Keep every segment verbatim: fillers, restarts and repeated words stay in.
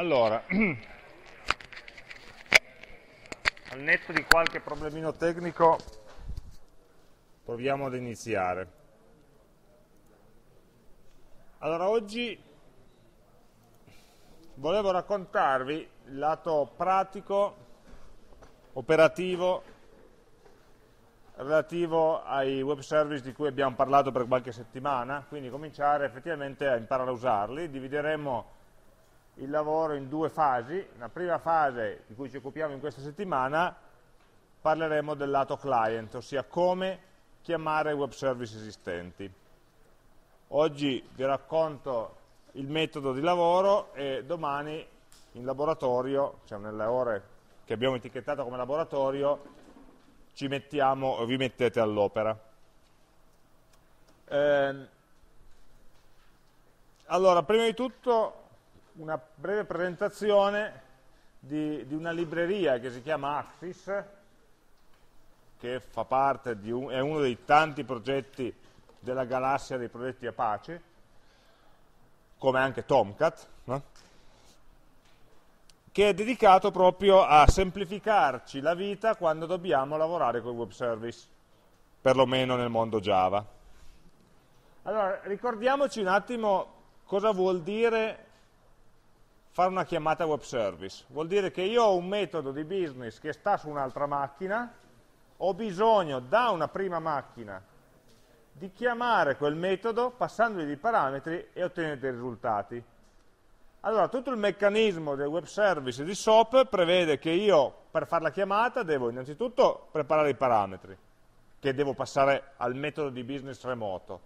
Allora, al netto di qualche problemino tecnico, proviamo ad iniziare. Allora, oggi volevo raccontarvi il lato pratico, operativo, relativo ai web service di cui abbiamo parlato per qualche settimana, quindi cominciare effettivamente a imparare a usarli. Divideremo il lavoro in due fasi. La prima fase di cui ci occupiamo in questa settimana parleremo del lato client, ossia come chiamare web service esistenti. Oggi vi racconto il metodo di lavoro e domani in laboratorio, cioè nelle ore che abbiamo etichettato come laboratorio, ci mettiamo, vi mettete all'opera. Eh, allora, prima di tutto una breve presentazione di, di una libreria che si chiama Axis, che fa parte di un, è uno dei tanti progetti della galassia dei progetti Apache, come anche Tomcat, no? Che è dedicato proprio a semplificarci la vita quando dobbiamo lavorare con i web service, perlomeno nel mondo Java. Allora, ricordiamoci un attimo cosa vuol dire fare una chiamata web service. Vuol dire che io ho un metodo di business che sta su un'altra macchina, ho bisogno da una prima macchina di chiamare quel metodo passandogli dei parametri e ottenere dei risultati. Allora, tutto il meccanismo del web service di SOAP prevede che io, per fare la chiamata, devo innanzitutto preparare i parametri che devo passare al metodo di business remoto,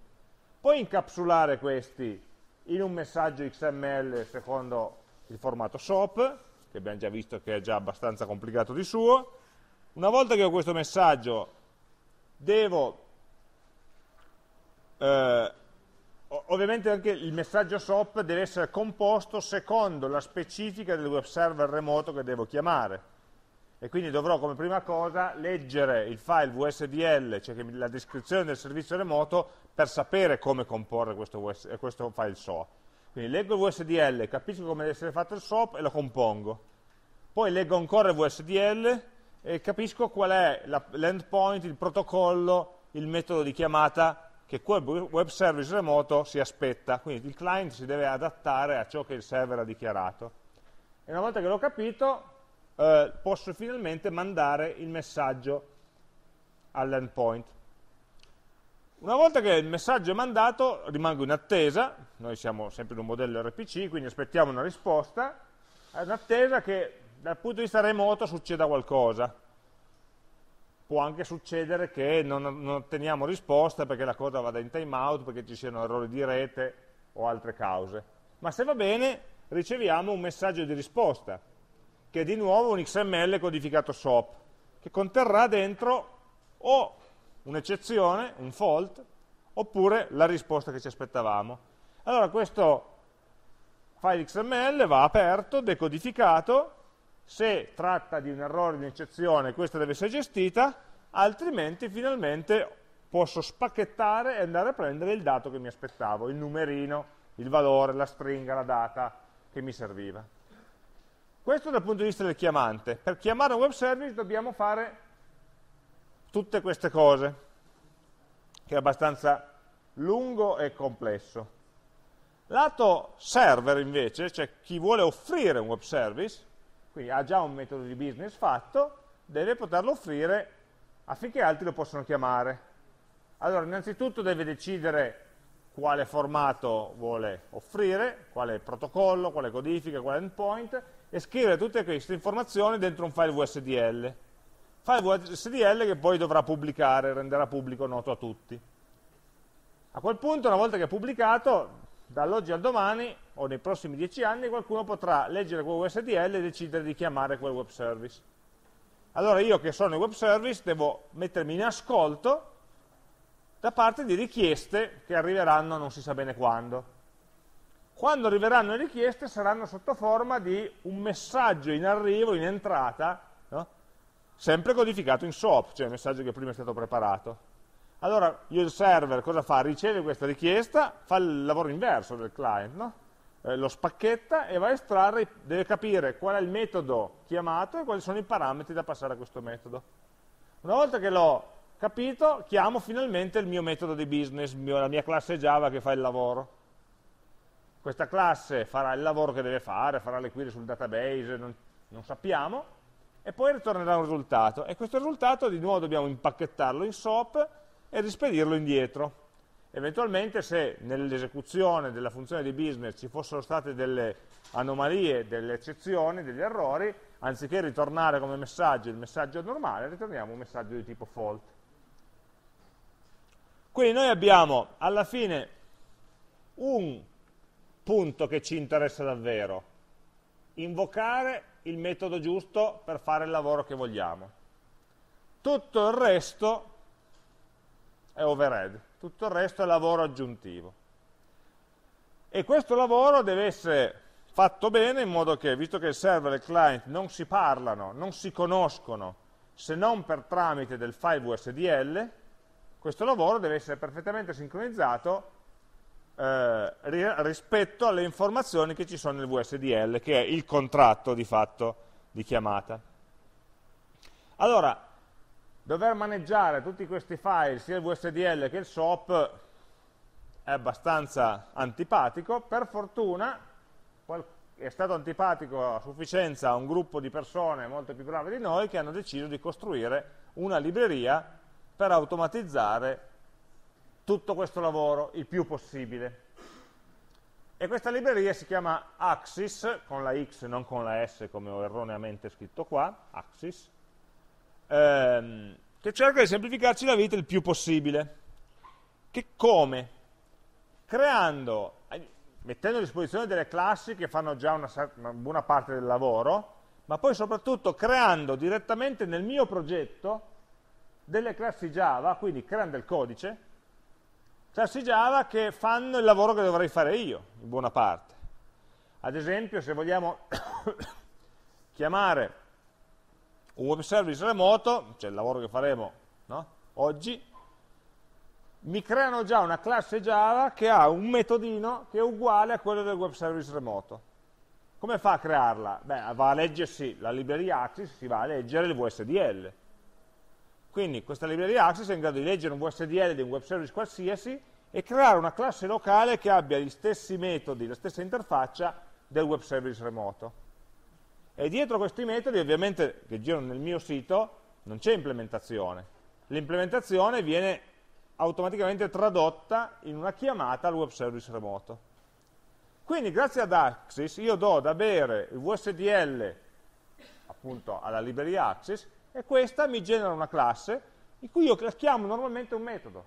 poi incapsulare questi in un messaggio X M L secondo il formato SOAP, che abbiamo già visto che è già abbastanza complicato di suo. Una volta che ho questo messaggio, devo eh, ovviamente anche il messaggio SOAP deve essere composto secondo la specifica del web server remoto che devo chiamare, e quindi dovrò come prima cosa leggere il file W S D L, cioè la descrizione del servizio remoto, per sapere come comporre questo, questo file SOAP. Quindi leggo il W S D L, capisco come deve essere fatto il SOAP e lo compongo, poi leggo ancora il W S D L e capisco qual è l'endpoint, il protocollo, il metodo di chiamata che quel web service remoto si aspetta. Quindi il client si deve adattare a ciò che il server ha dichiarato, e una volta che l'ho capito eh, posso finalmente mandare il messaggio all'endpoint. Una volta che il messaggio è mandato rimango in attesa. Noi siamo sempre in un modello R P C, quindi aspettiamo una risposta, in attesa che dal punto di vista remoto succeda qualcosa. Può anche succedere che non, non otteniamo risposta perché la cosa vada in timeout, perché ci siano errori di rete o altre cause. Ma se va bene, riceviamo un messaggio di risposta, che è di nuovo un X M L codificato SOAP, che conterrà dentro o un'eccezione, un fault, oppure la risposta che ci aspettavamo. Allora questo file X M L va aperto, decodificato. Se tratta di un errore, di un'eccezione, questa deve essere gestita, altrimenti finalmente posso spacchettare e andare a prendere il dato che mi aspettavo, il numerino, il valore, la stringa, la data che mi serviva. Questo dal punto di vista del chiamante. Per chiamare un web service dobbiamo fare tutte queste cose, che è abbastanza lungo e complesso. Lato server invece, cioè chi vuole offrire un web service, quindi ha già un metodo di business fatto, deve poterlo offrire affinché altri lo possano chiamare. Allora, innanzitutto deve decidere quale formato vuole offrire, quale protocollo, quale codifica, quale endpoint, e scrivere tutte queste informazioni dentro un file W S D L. File W S D L che poi dovrà pubblicare, renderà pubblico, noto a tutti. A quel punto, una volta che è pubblicato, dall'oggi al domani, o nei prossimi dieci anni, qualcuno potrà leggere quel W S D L e decidere di chiamare quel web service. Allora io che sono il web service devo mettermi in ascolto da parte di richieste che arriveranno non si sa bene quando. Quando arriveranno le richieste saranno sotto forma di un messaggio in arrivo, in entrata, no? Sempre codificato in SOAP, cioè il messaggio che prima è stato preparato. Allora, il server cosa fa? Riceve questa richiesta, fa il lavoro inverso del client, no? eh, lo spacchetta e va a estrarre, deve capire qual è il metodo chiamato e quali sono i parametri da passare a questo metodo. Una volta che l'ho capito, chiamo finalmente il mio metodo di business, mio, la mia classe Java che fa il lavoro. Questa classe farà il lavoro che deve fare, farà le query sul database, non, non sappiamo, e poi ritornerà un risultato, e questo risultato di nuovo dobbiamo impacchettarlo in SOAP e rispedirlo indietro. Eventualmente, se nell'esecuzione della funzione di business ci fossero state delle anomalie, delle eccezioni, degli errori, anziché ritornare come messaggio il messaggio normale, ritorniamo un messaggio di tipo fault. Quindi noi abbiamo alla fine un punto che ci interessa davvero: invocare il metodo giusto per fare il lavoro che vogliamo. Tutto il resto è overhead, tutto il resto è lavoro aggiuntivo, e questo lavoro deve essere fatto bene in modo che, visto che il server e il client non si parlano, non si conoscono, se non per tramite del file W S D L, questo lavoro deve essere perfettamente sincronizzato Eh, rispetto alle informazioni che ci sono nel W S D L, che è il contratto di fatto di chiamata. Allora, dover maneggiare tutti questi file, sia il W S D L che il SOAP, è abbastanza antipatico. Per fortuna è stato antipatico a sufficienza a un gruppo di persone molto più brave di noi, che hanno deciso di costruire una libreria per automatizzare tutto questo lavoro il più possibile, e questa libreria si chiama Axis, con la X non con la S come ho erroneamente scritto qua, Axis, ehm, che cerca di semplificarci la vita il più possibile. Che come? Creando, mettendo a disposizione delle classi che fanno già una, una buona parte del lavoro, ma poi soprattutto creando direttamente nel mio progetto delle classi Java, quindi creando il codice, classi Java che fanno il lavoro che dovrei fare io, in buona parte. Ad esempio, se vogliamo chiamare un web service remoto, cioè il lavoro che faremo, no? Oggi, mi creano già una classe Java che ha un metodino che è uguale a quello del web service remoto. Come fa a crearla? Beh, va a leggersi la libreria Axis, si va a leggere il W S D L. Quindi questa libreria Axis è in grado di leggere un W S D L di un web service qualsiasi e creare una classe locale che abbia gli stessi metodi, la stessa interfaccia del web service remoto. E dietro questi metodi, ovviamente, che girano nel mio sito, non c'è implementazione. L'implementazione viene automaticamente tradotta in una chiamata al web service remoto. Quindi grazie ad Axis io do da bere il W S D L appunto alla libreria Axis, e questa mi genera una classe in cui io chiamo normalmente un metodo.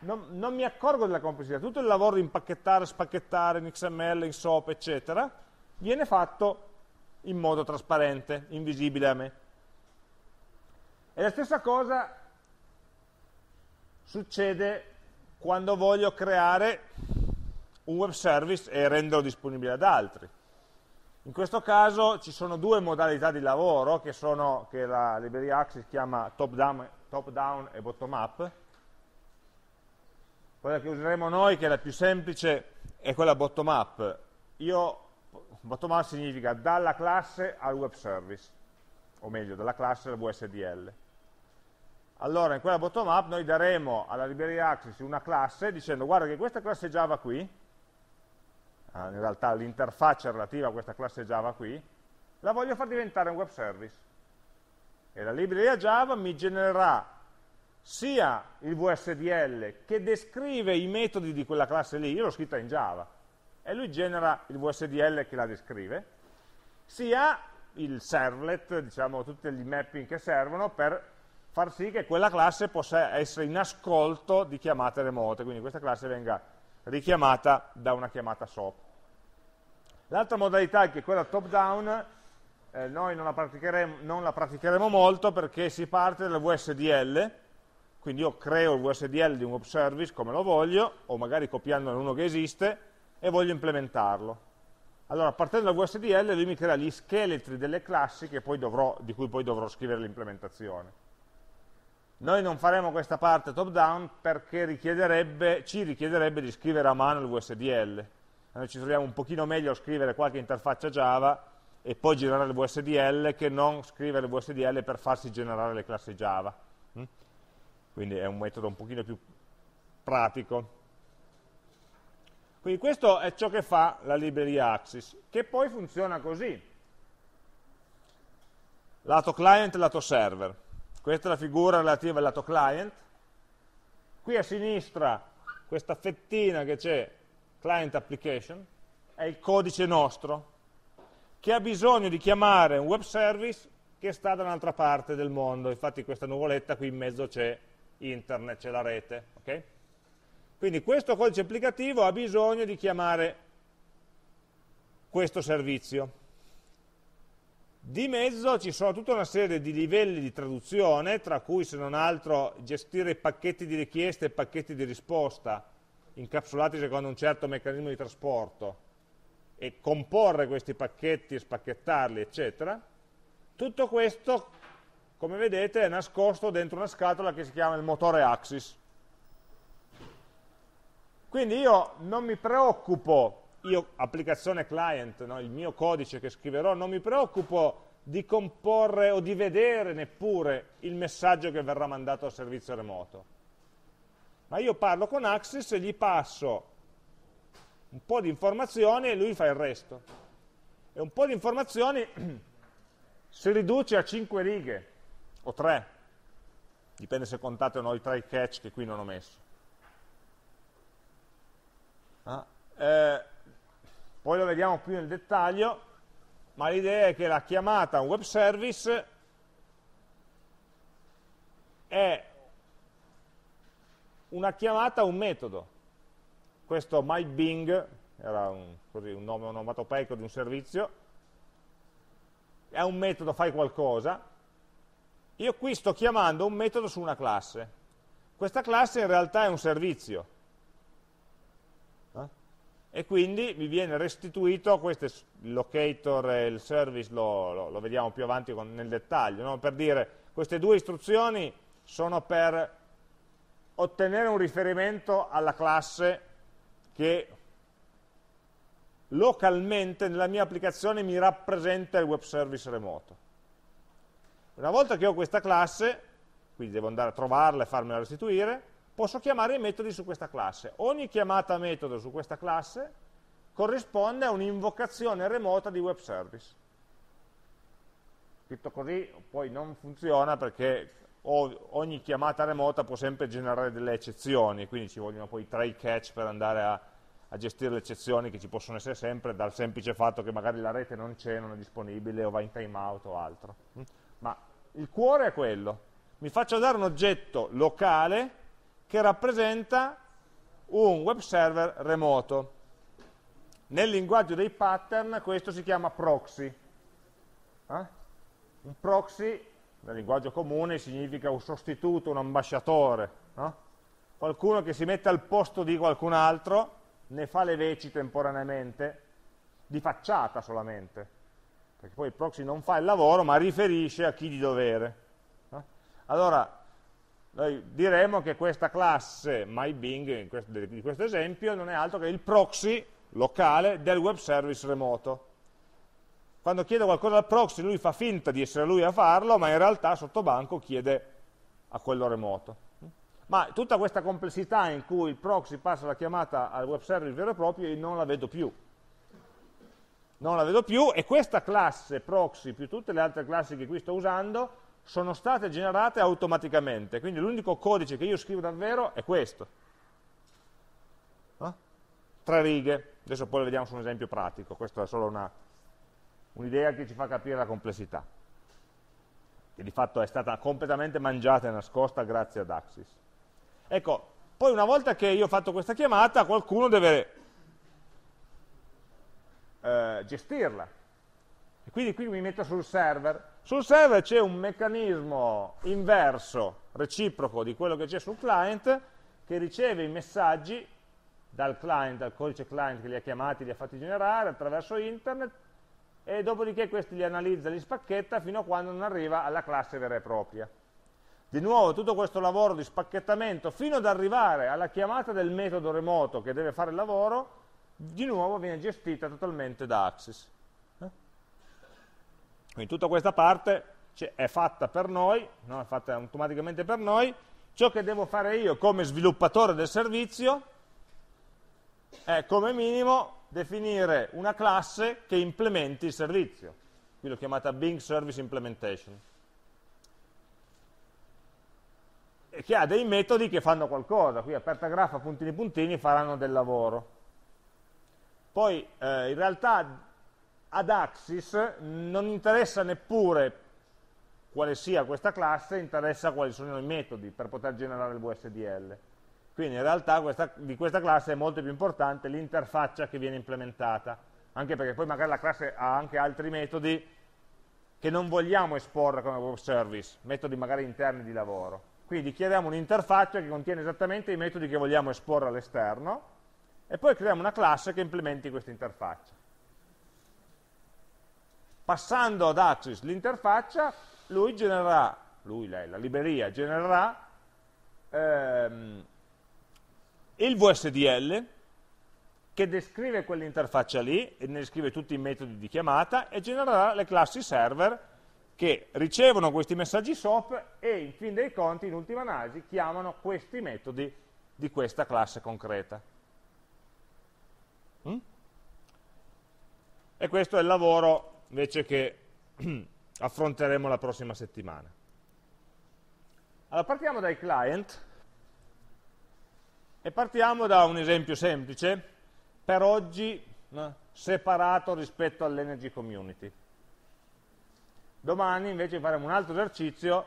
Non, non mi accorgo della complessità, tutto il lavoro di impacchettare, spacchettare in X M L, in SOAP, eccetera, viene fatto in modo trasparente, invisibile a me. E la stessa cosa succede quando voglio creare un web service e renderlo disponibile ad altri. In questo caso ci sono due modalità di lavoro che, sono, che la libreria Axis chiama top down, top down e bottom up. Quella che useremo noi, che è la più semplice, è quella bottom up. Io, bottom up significa dalla classe al web service, o meglio dalla classe al W S D L. Allora in quella bottom up noi daremo alla libreria Axis una classe dicendo: guarda che questa classe Java qui, in realtà l'interfaccia relativa a questa classe Java qui, la voglio far diventare un web service, e la libreria Java mi genererà sia il W S D L che descrive i metodi di quella classe lì, io l'ho scritta in Java e lui genera il W S D L che la descrive, sia il servlet, diciamo tutti gli mapping che servono per far sì che quella classe possa essere in ascolto di chiamate remote, quindi questa classe venga richiamata da una chiamata SOAP. L'altra modalità, che è quella top down, eh, noi non la, praticheremo, non la praticheremo molto, perché si parte dal W S D L, quindi io creo il W S D L di un web service come lo voglio, o magari copiandone uno che esiste, e voglio implementarlo. Allora, partendo dal W S D L, lui mi crea gli scheletri delle classi che poi dovrò, di cui poi dovrò scrivere l'implementazione. Noi non faremo questa parte top down perché richiederebbe, ci richiederebbe di scrivere a mano il W S D L. noi ci troviamo un pochino meglio a scrivere qualche interfaccia Java e poi generare il W S D L che non scrivere il W S D L per farsi generare le classi Java. Quindi è un metodo un pochino più pratico. Quindi questo è ciò che fa la libreria Axis, che poi funziona così. Lato client e lato server. Questa è la figura relativa al lato client. Qui a sinistra, questa fettina che c'è, client application, è il codice nostro, che ha bisogno di chiamare un web service che sta da un'altra parte del mondo. Infatti questa nuvoletta qui in mezzo c'è internet, c'è la rete. Okay? Quindi questo codice applicativo ha bisogno di chiamare questo servizio. Di mezzo ci sono tutta una serie di livelli di traduzione, tra cui se non altro gestire i pacchetti di richiesta e i pacchetti di risposta, incapsulati secondo un certo meccanismo di trasporto, e comporre questi pacchetti, spacchettarli, eccetera. Tutto questo, come vedete, è nascosto dentro una scatola che si chiama il motore Axis. Quindi io non mi preoccupo, io applicazione client, no, il mio codice che scriverò, non mi preoccupo di comporre o di vedere neppure il messaggio che verrà mandato al servizio remoto. Ma io parlo con Axis e gli passo un po' di informazioni e lui fa il resto. E un po' di informazioni si riduce a cinque righe, o tre, dipende se contate o no i try catch che qui non ho messo. Ah, eh, poi lo vediamo più nel dettaglio, ma l'idea è che la chiamata a un web service è una chiamata a un metodo. Questo MyBing era un, così, un nome onomatopeico di un servizio, è un metodo, fai qualcosa. Io qui sto chiamando un metodo su una classe. Questa classe in realtà è un servizio, eh? E quindi mi viene restituito, questo è il locator e il service, lo, lo, lo vediamo più avanti con, nel dettaglio, no? Per dire, queste due istruzioni sono per ottenere un riferimento alla classe che localmente nella mia applicazione mi rappresenta il web service remoto. Una volta che ho questa classe, quindi devo andare a trovarla e farmela restituire, posso chiamare i metodi su questa classe. Ogni chiamata metodo su questa classe corrisponde a un'invocazione remota di web service. Scritto così poi non funziona perché ogni chiamata remota può sempre generare delle eccezioni, quindi ci vogliono poi try catch per andare a, a gestire le eccezioni che ci possono essere sempre dal semplice fatto che magari la rete non c'è, non è disponibile o va in timeout o altro. Ma il cuore è quello: mi faccio dare un oggetto locale che rappresenta un web server remoto. Nel linguaggio dei pattern questo si chiama proxy. Eh? Un proxy nel linguaggio comune significa un sostituto, un ambasciatore, no? Qualcuno che si mette al posto di qualcun altro, ne fa le veci temporaneamente, di facciata solamente, perché poi il proxy non fa il lavoro ma riferisce a chi di dovere, no? Allora noi diremo che questa classe MyBing di questo esempio non è altro che il proxy locale del web service remoto. Quando chiedo qualcosa al proxy lui fa finta di essere lui a farlo, ma in realtà sottobanco chiede a quello remoto. Ma tutta questa complessità in cui il proxy passa la chiamata al web service vero e proprio io non la vedo più. Non la vedo più e questa classe proxy più tutte le altre classi che qui sto usando sono state generate automaticamente, quindi l'unico codice che io scrivo davvero è questo. Eh? Tre righe, adesso poi lo vediamo su un esempio pratico, questo è solo una... un'idea che ci fa capire la complessità, che di fatto è stata completamente mangiata e nascosta grazie ad Axis. Ecco, poi una volta che io ho fatto questa chiamata, qualcuno deve eh, gestirla. E quindi qui mi metto sul server. Sul server c'è un meccanismo inverso, reciproco di quello che c'è sul client, che riceve i messaggi dal client, dal codice client che li ha chiamati, li ha fatti generare attraverso internet, e dopodiché questi li analizza, li spacchetta fino a quando non arriva alla classe vera e propria. Di nuovo tutto questo lavoro di spacchettamento fino ad arrivare alla chiamata del metodo remoto che deve fare il lavoro di nuovo viene gestita totalmente da Axis. Quindi tutta questa parte è fatta per noi, no? È fatta automaticamente per noi. Ciò che devo fare io come sviluppatore del servizio è, come minimo, definire una classe che implementi il servizio. Qui l'ho chiamata Bing Service Implementation, e che ha dei metodi che fanno qualcosa. Qui aperta graffa, puntini puntini, faranno del lavoro. Poi eh, in realtà ad Axis non interessa neppure quale sia questa classe, interessa quali sono i metodi per poter generare il W S D L. Quindi in realtà questa, di questa classe è molto più importante l'interfaccia che viene implementata, anche perché poi magari la classe ha anche altri metodi che non vogliamo esporre come web service, metodi magari interni di lavoro. Quindi creiamo un'interfaccia che contiene esattamente i metodi che vogliamo esporre all'esterno, e poi creiamo una classe che implementi questa interfaccia. Passando ad Axis l'interfaccia, lui genererà, lui, lei, la libreria genererà ehm, il W S D L che descrive quell'interfaccia lì, e ne descrive tutti i metodi di chiamata, e genererà le classi server che ricevono questi messaggi SOAP e, in fin dei conti, in ultima analisi, chiamano questi metodi di questa classe concreta. Mm? E questo è il lavoro invece che affronteremo la prossima settimana. Allora, partiamo dai client, e partiamo da un esempio semplice per oggi, no? Separato rispetto all'Energy Community. Domani invece faremo un altro esercizio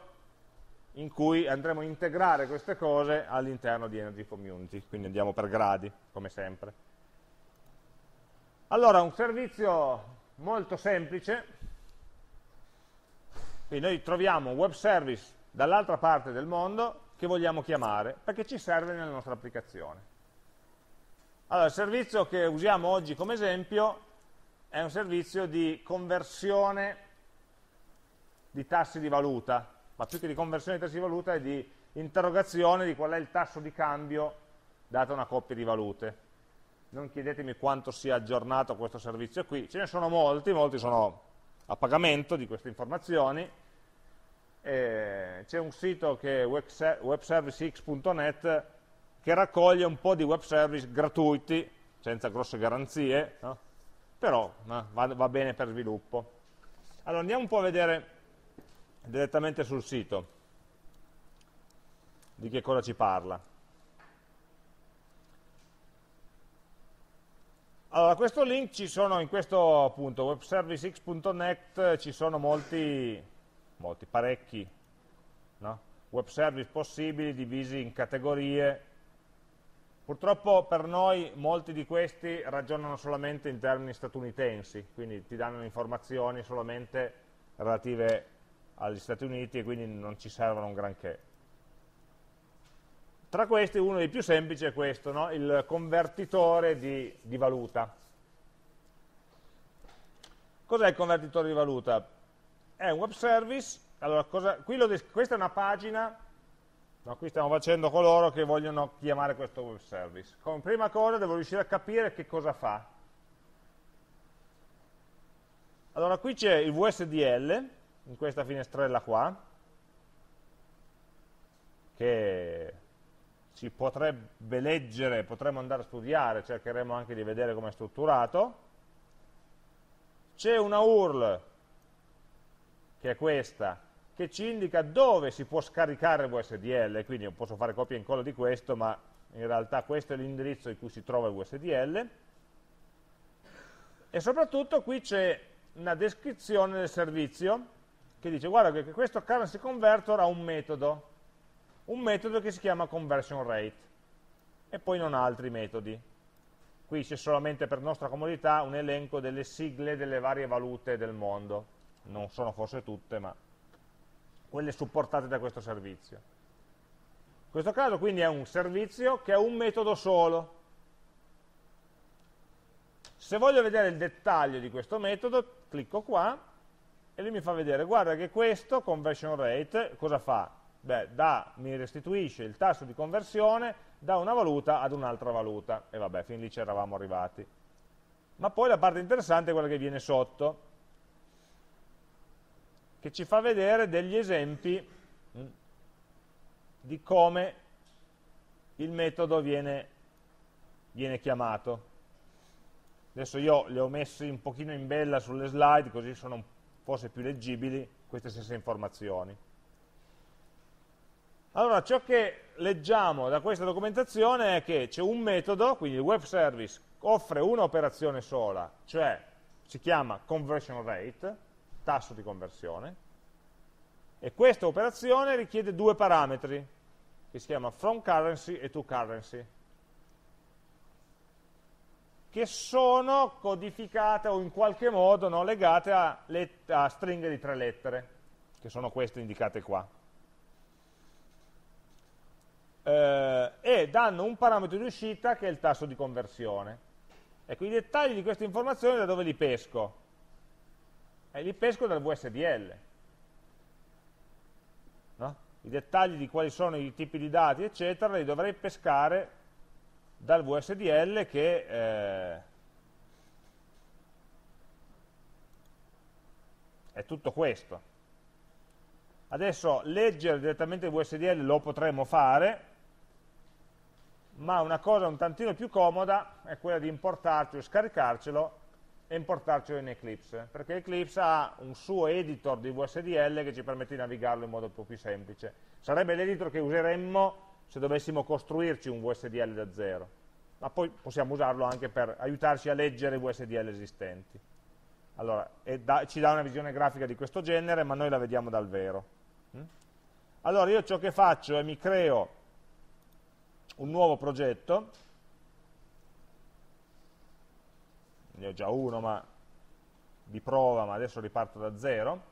in cui andremo a integrare queste cose all'interno di Energy Community, quindi andiamo per gradi come sempre. Allora, un servizio molto semplice. Quindi noi troviamo un web service dall'altra parte del mondo che vogliamo chiamare perché ci serve nella nostra applicazione. Allora, il servizio che usiamo oggi come esempio è un servizio di conversione di tassi di valuta, ma più che di conversione di tassi di valuta è di interrogazione di qual è il tasso di cambio dato una coppia di valute. Non chiedetemi quanto sia aggiornato questo servizio qui, ce ne sono molti, molti sono a pagamento di queste informazioni. C'è un sito che è web service x punto net che raccoglie un po' di web service gratuiti, senza grosse garanzie, no? Però no, va, va bene per sviluppo. Allora andiamo un po' a vedere direttamente sul sito di che cosa ci parla. Allora, questo link ci sono, in questo appunto web service x punto net ci sono molti, molti parecchi, no? Web service possibili divisi in categorie. Purtroppo per noi molti di questi ragionano solamente in termini statunitensi, quindi ti danno informazioni solamente relative agli Stati Uniti e quindi non ci servono un granché. Tra questi uno dei più semplici è questo, no? Il convertitore di, di valuta. Cos'è il convertitore di valuta? È un web service. Allora, cosa, qui lo, questa è una pagina, no? Qui stiamo facendo coloro che vogliono chiamare questo web service. Come prima cosa devo riuscire a capire che cosa fa. Allora, qui c'è il W S D L, in questa finestrella qua, che si potrebbe leggere, potremmo andare a studiare, cercheremo anche di vedere come è strutturato. C'è una U R L, che è questa, che ci indica dove si può scaricare il W S D L, quindi posso fare copia e incolla di questo, ma in realtà questo è l'indirizzo in cui si trova il W S D L. E soprattutto qui c'è una descrizione del servizio, che dice, guarda che questo currency converter ha un metodo, un metodo che si chiama conversion rate, e poi non ha altri metodi. Qui c'è solamente, per nostra comodità, un elenco delle sigle delle varie valute del mondo, non sono forse tutte, ma quelle supportate da questo servizio. In questo caso quindi è un servizio che ha un metodo solo. Se voglio vedere il dettaglio di questo metodo, clicco qua e lui mi fa vedere, guarda che questo conversion rate cosa fa? Beh, da, mi restituisce il tasso di conversione da una valuta ad un'altra valuta, e vabbè, fin lì ci eravamo arrivati. Ma poi la parte interessante è quella che viene sotto, che ci fa vedere degli esempi di come il metodo viene, viene chiamato. Adesso io le ho messi un pochino in bella sulle slide, così sono forse più leggibili queste stesse informazioni. Allora, ciò che leggiamo da questa documentazione è che c'è un metodo, quindi il web service offre un'operazione sola, cioè si chiama conversion rate, tasso di conversione, e questa operazione richiede due parametri, che si chiama from currency e to currency, che sono codificate o in qualche modo no, legate a, a stringhe di tre lettere, che sono queste indicate qua. Eh, e danno un parametro di uscita che è il tasso di conversione. Ecco, i dettagli di queste informazioni da dove li pesco? Eh, li pesco dal W S D L. No? I dettagli di quali sono i tipi di dati, eccetera, li dovrei pescare dal W S D L che eh, è tutto questo. Adesso leggere direttamente il W S D L lo potremo fare, ma una cosa un tantino più comoda è quella di importarcelo, scaricarcelo e importarcelo in Eclipse, perché Eclipse ha un suo editor di W S D L che ci permette di navigarlo in modo un po' più semplice. Sarebbe l'editor che useremmo se dovessimo costruirci un W S D L da zero, ma poi possiamo usarlo anche per aiutarci a leggere i W S D L esistenti. Allora, e da, ci dà una visione grafica di questo genere, ma noi la vediamo dal vero. Mm? Allora, io ciò che faccio è mi creo un nuovo progetto, ne ho già uno ma di prova, ma adesso riparto da zero,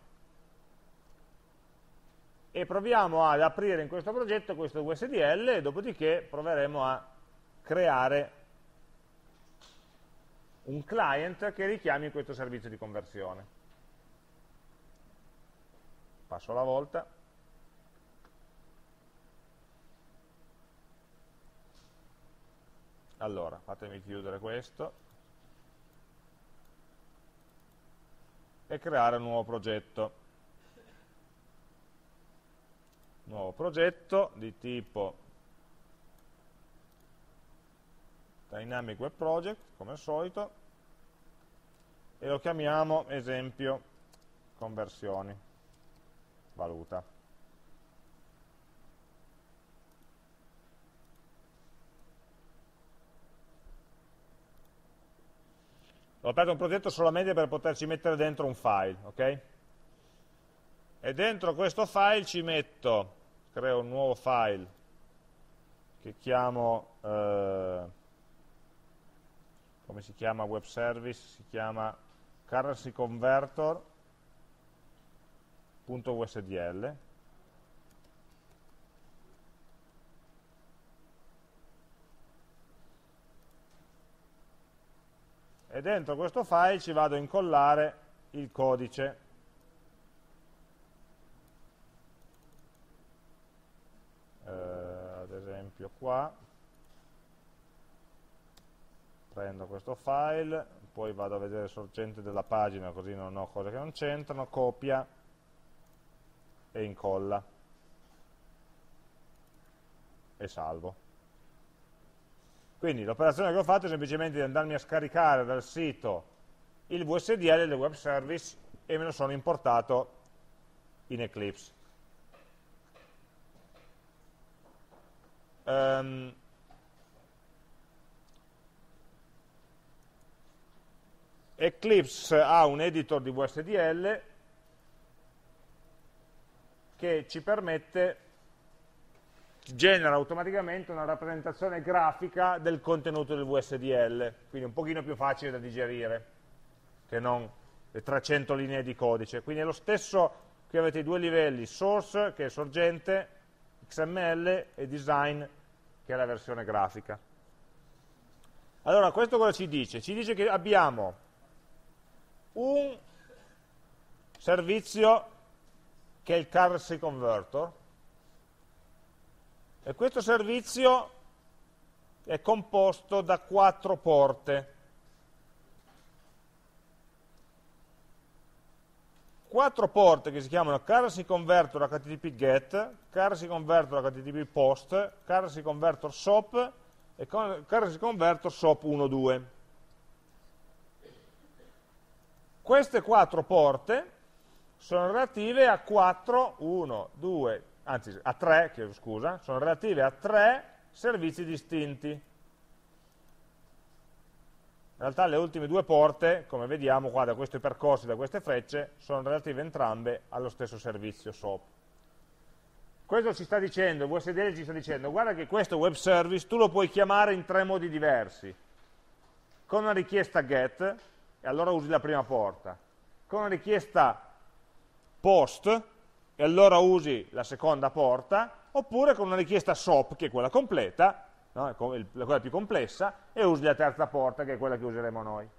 e proviamo ad aprire in questo progetto questo W S D L e dopodiché proveremo a creare un client che richiami questo servizio di conversione. Passo alla volta. Allora, fatemi chiudere questo e creare un nuovo progetto. Nuovo progetto di tipo Dynamic Web Project, come al solito, e lo chiamiamo esempio conversioni valuta. Ho aperto un progetto solamente per poterci mettere dentro un file, ok? E dentro questo file ci metto, creo un nuovo file che chiamo, eh, come si chiama web service? Si chiama currencyconvertor.usdl. E dentro questo file ci vado a incollare il codice. Ad esempio qua prendo questo file, poi vado a vedere il sorgente della pagina così non ho cose che non c'entrano, copia e incolla e salvo. Quindi l'operazione che ho fatto è semplicemente di andarmi a scaricare dal sito il W S D L del web service e me lo sono importato in Eclipse. Um, Eclipse ha un editor di W S D L che ci permette, genera automaticamente una rappresentazione grafica del contenuto del W S D L, quindi un pochino più facile da digerire che non le trecento linee di codice. Quindi è lo stesso, qui avete i due livelli, source che è sorgente X M L e design che è la versione grafica. Allora, questo cosa ci dice? Ci dice che abbiamo un servizio che è il currency convertor e questo servizio è composto da quattro porte. quattro porte che si chiamano currency converter H T T P get, currency converter H T T P post, currency converter SOAP e currency converter SOAP uno punto due. Queste quattro porte sono relative a quattro, uno, due, anzi a tre, chiedo scusa, sono relative a tre servizi distinti. In realtà le ultime due porte, come vediamo qua da questi percorsi, da queste frecce, sono relative entrambe allo stesso servizio SOAP. Questo ci sta dicendo, il W S D L ci sta dicendo, guarda che questo web service tu lo puoi chiamare in tre modi diversi. Con una richiesta get, e allora usi la prima porta. Con una richiesta post, e allora usi la seconda porta. Oppure con una richiesta SOAP, che è quella completa, no? È quella più complessa, e usi la terza porta, che è quella che useremo noi.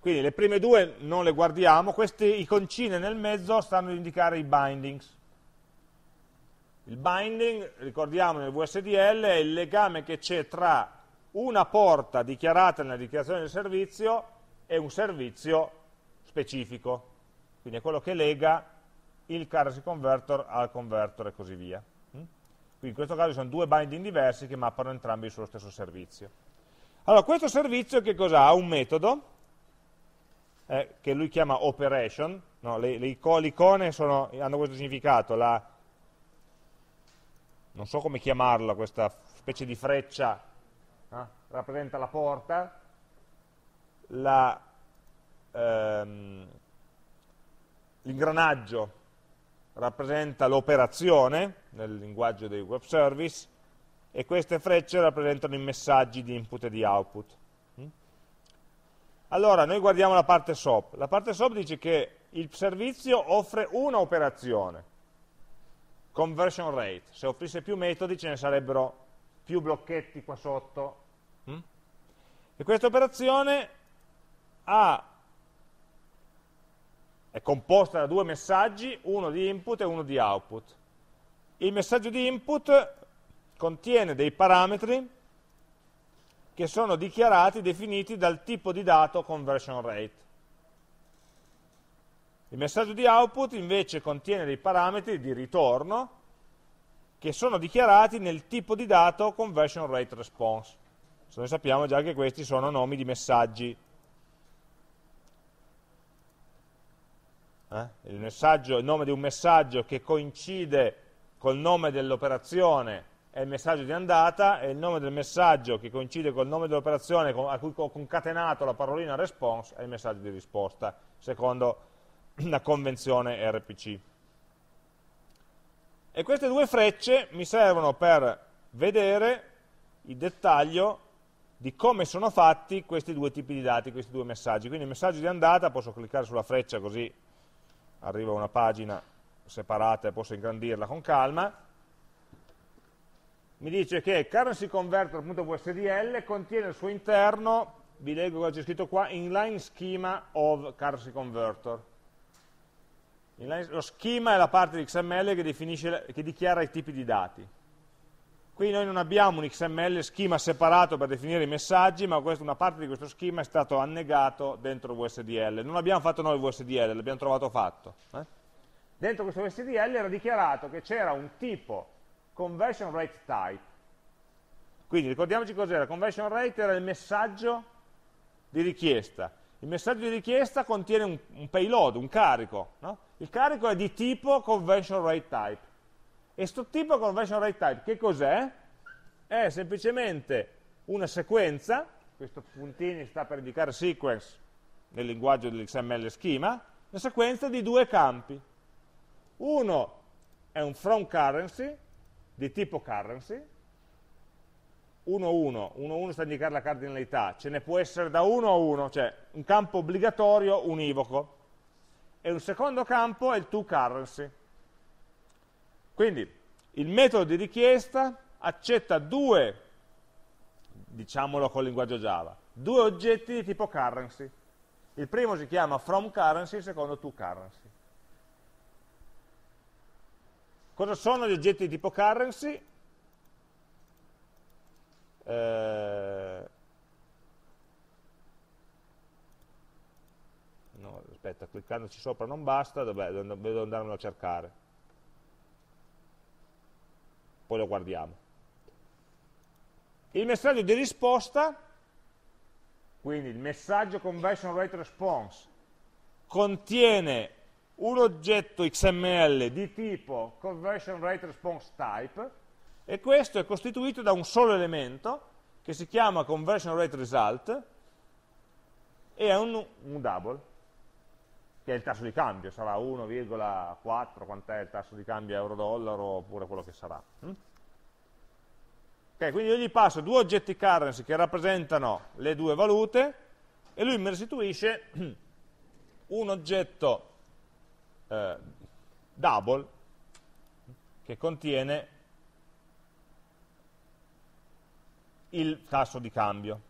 Quindi le prime due non le guardiamo, queste iconcine nel mezzo stanno ad indicare i bindings. Il binding, ricordiamo nel W S D L, è il legame che c'è tra una porta dichiarata nella dichiarazione del servizio e un servizio specifico, quindi è quello che lega il currency converter al converter e così via. Quindi in questo caso sono due binding diversi che mappano entrambi sullo stesso servizio. Allora, questo servizio che cosa ha? Ha un metodo eh, che lui chiama operation, no, le, le icone sono, hanno questo significato, la, non so come chiamarla, questa specie di freccia eh, rappresenta la porta, la, ehm, l'ingranaggio rappresenta l'operazione nel linguaggio dei web service e queste frecce rappresentano i messaggi di input e di output. Allora, noi guardiamo la parte SOAP. La parte SOAP dice che il servizio offre un'operazione, conversion rate. Se offrisse più metodi ce ne sarebbero più blocchetti qua sotto. E questa operazione ha... è composta da due messaggi, uno di input e uno di output. Il messaggio di input contiene dei parametri che sono dichiarati, definiti dal tipo di dato conversion rate. Il messaggio di output invece contiene dei parametri di ritorno che sono dichiarati nel tipo di dato conversion rate response. Noi sappiamo già che questi sono nomi di messaggi. Eh? Il, messaggio, il nome di un messaggio che coincide col nome dell'operazione è il messaggio di andata e il nome del messaggio che coincide col nome dell'operazione a cui ho concatenato la parolina response è il messaggio di risposta secondo la convenzione R P C. E queste due frecce mi servono per vedere il dettaglio di come sono fatti questi due tipi di dati, questi due messaggi. Quindi il messaggio di andata, posso cliccare sulla freccia così arriva una pagina separata e posso ingrandirla con calma, mi dice che currencyConverter.wsdl contiene al suo interno, vi leggo cosa c'è scritto qua, inline schema of currencyConverter. Inline, lo schema è la parte di X M L che, definisce, che dichiara i tipi di dati. Qui noi non abbiamo un X M L schema separato per definire i messaggi, ma questo, una parte di questo schema è stato annegato dentro il W S D L. Non l'abbiamo fatto noi il W S D L, l'abbiamo trovato fatto. Eh? Dentro questo W S D L era dichiarato che c'era un tipo, conversion rate type. Quindi ricordiamoci cos'era, conversion rate era il messaggio di richiesta. Il messaggio di richiesta contiene un, un payload, un carico. No? Il carico è di tipo conversion rate type. E sto tipo conversion rate type, che cos'è? È semplicemente una sequenza, questo puntino sta per indicare sequence nel linguaggio dell'X M L schema, una sequenza di due campi. Uno è un from currency, di tipo currency, uno uno, uno uno sta a indicare la cardinalità, ce ne può essere da uno a uno, cioè un campo obbligatorio univoco. E un secondo campo è il to currency. Quindi il metodo di richiesta accetta due, diciamolo col linguaggio Java, due oggetti di tipo currency. Il primo si chiama from currency, il secondo to currency. Cosa sono gli oggetti di tipo currency? Eh, no, aspetta, cliccandoci sopra non basta, dov'è? Devo andarmelo a cercare, poi lo guardiamo. Il messaggio di risposta, quindi il messaggio conversion rate response, contiene un oggetto X M L di tipo conversion rate response type, e questo è costituito da un solo elemento che si chiama conversion rate result, e è un, un double, che è il tasso di cambio, sarà uno virgola quattro, quant'è il tasso di cambio euro-dollaro, oppure quello che sarà. Mm? Ok, quindi io gli passo due oggetti currency che rappresentano le due valute, e lui mi restituisce un oggetto eh, double che contiene il tasso di cambio.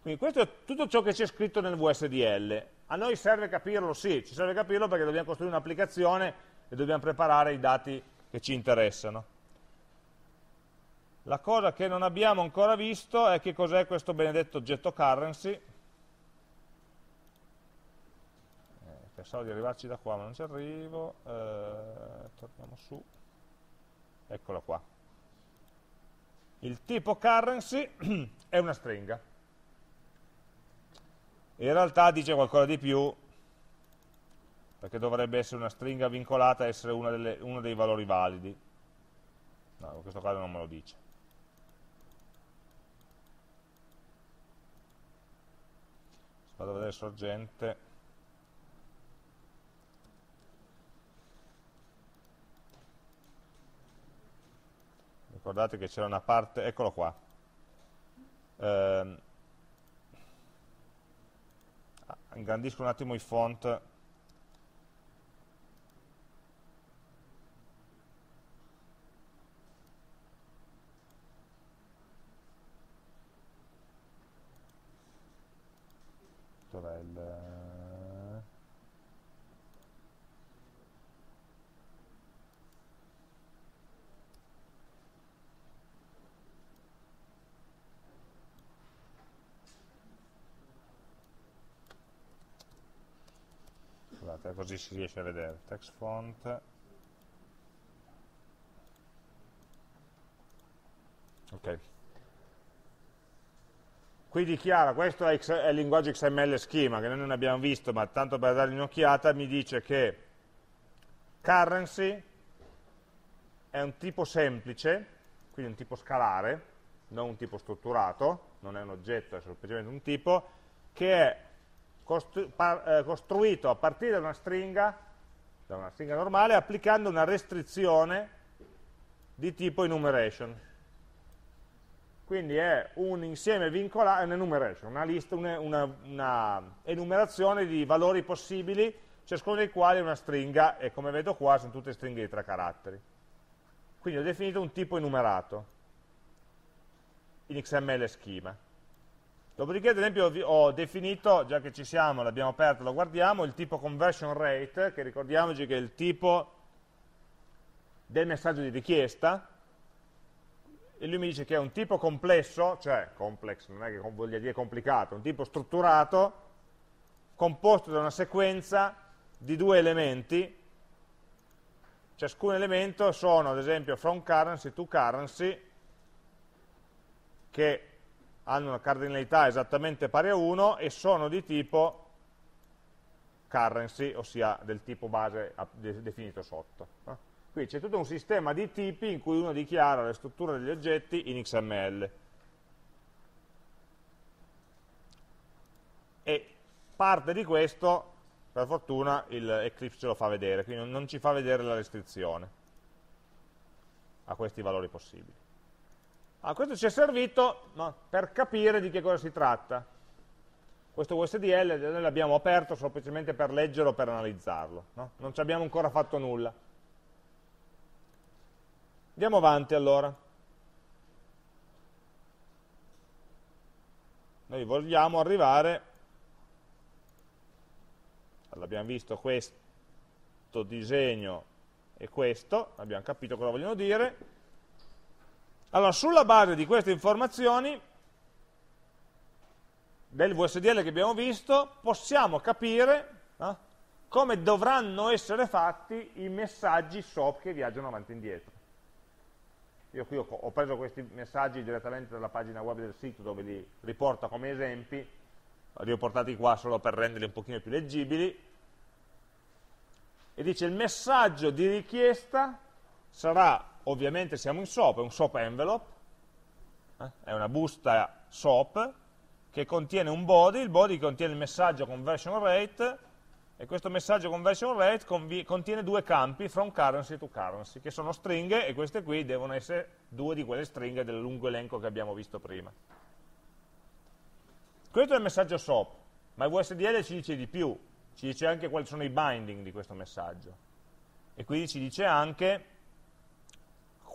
Quindi questo è tutto ciò che c'è scritto nel W S D L. A noi serve capirlo? Sì, ci serve capirlo perché dobbiamo costruire un'applicazione e dobbiamo preparare i dati che ci interessano. La cosa che non abbiamo ancora visto è che cos'è questo benedetto oggetto currency. Eh, pensavo di arrivarci da qua, ma non ci arrivo. Eh, torniamo su. Eccolo qua. Il tipo currency è una stringa. In realtà dice qualcosa di più, perché dovrebbe essere una stringa vincolata a essere una delle, uno dei valori validi. No, in questo caso non me lo dice. Vado a vedere sorgente. Ricordate che c'era una parte, eccolo qua. Eh, ingrandisco un attimo i font. Il... Guardate, così si riesce a vedere. Text font. Ok. Qui dichiara, questo è il linguaggio X M L schema, che noi non abbiamo visto, ma tanto per dargli un'occhiata, mi dice che currency è un tipo semplice, quindi un tipo scalare, non un tipo strutturato, non è un oggetto, è semplicemente un tipo, che è costru par costruito a partire da una stringa, da una stringa normale, applicando una restrizione di tipo enumeration. Quindi è un insieme vincolato, un'enumeration, una lista, una, una, una enumerazione di valori possibili, ciascuno dei quali è una stringa, e come vedo qua sono tutte stringhe di tre caratteri. Quindi ho definito un tipo enumerato in X M L schema. Dopodiché, ad esempio, ho definito, già che ci siamo, l'abbiamo aperto, lo guardiamo, il tipo conversion rate, che ricordiamoci che è il tipo del messaggio di richiesta. E lui mi dice che è un tipo complesso, cioè complex non è che voglia dire complicato, un tipo strutturato composto da una sequenza di due elementi, ciascun elemento sono ad esempio from currency to currency, che hanno una cardinalità esattamente pari a uno e sono di tipo currency, ossia del tipo base definito sotto. Qui c'è tutto un sistema di tipi in cui uno dichiara le strutture degli oggetti in X M L. E parte di questo, per fortuna, il Eclipse ce lo fa vedere, quindi non ci fa vedere la restrizione a questi valori possibili. A questo ci è servito no, per capire di che cosa si tratta. Questo W S D L noi l'abbiamo aperto semplicemente per leggerlo, per analizzarlo. No? Non ci abbiamo ancora fatto nulla. Andiamo avanti allora. Noi vogliamo arrivare, l'abbiamo visto questo disegno e questo, abbiamo capito cosa vogliono dire. Allora, sulla base di queste informazioni del W S D L che abbiamo visto, possiamo capire eh, come dovranno essere fatti i messaggi SOAP che viaggiano avanti e indietro. Io qui ho, ho preso questi messaggi direttamente dalla pagina web del sito dove li riporta come esempi, li ho portati qua solo per renderli un pochino più leggibili, e dice il messaggio di richiesta sarà, ovviamente siamo in SOAP, è un SOAP envelope, eh? è una busta SOAP che contiene un body, il body contiene il messaggio conversion rate, e questo messaggio conversion rate contiene due campi, from currency to currency, che sono stringhe, e queste qui devono essere due di quelle stringhe del lungo elenco che abbiamo visto prima. Questo è il messaggio SOAP, ma il W S D L ci dice di più, ci dice anche quali sono i binding di questo messaggio, e quindi ci dice anche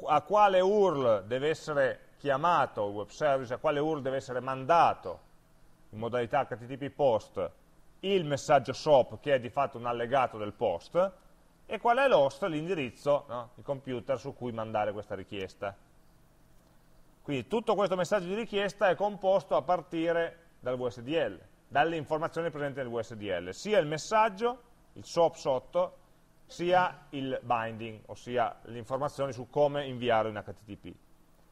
a quale U R L deve essere chiamato il web service, a quale U R L deve essere mandato in modalità H T T P post il messaggio SOAP, che è di fatto un allegato del post, e qual è l'host, l'indirizzo, no? il computer su cui mandare questa richiesta. Quindi tutto questo messaggio di richiesta è composto a partire dal W S D L, dalle informazioni presenti nel W S D L, sia il messaggio, il SOAP sotto, sia il binding, ossia le informazioni su come inviare un H T T P.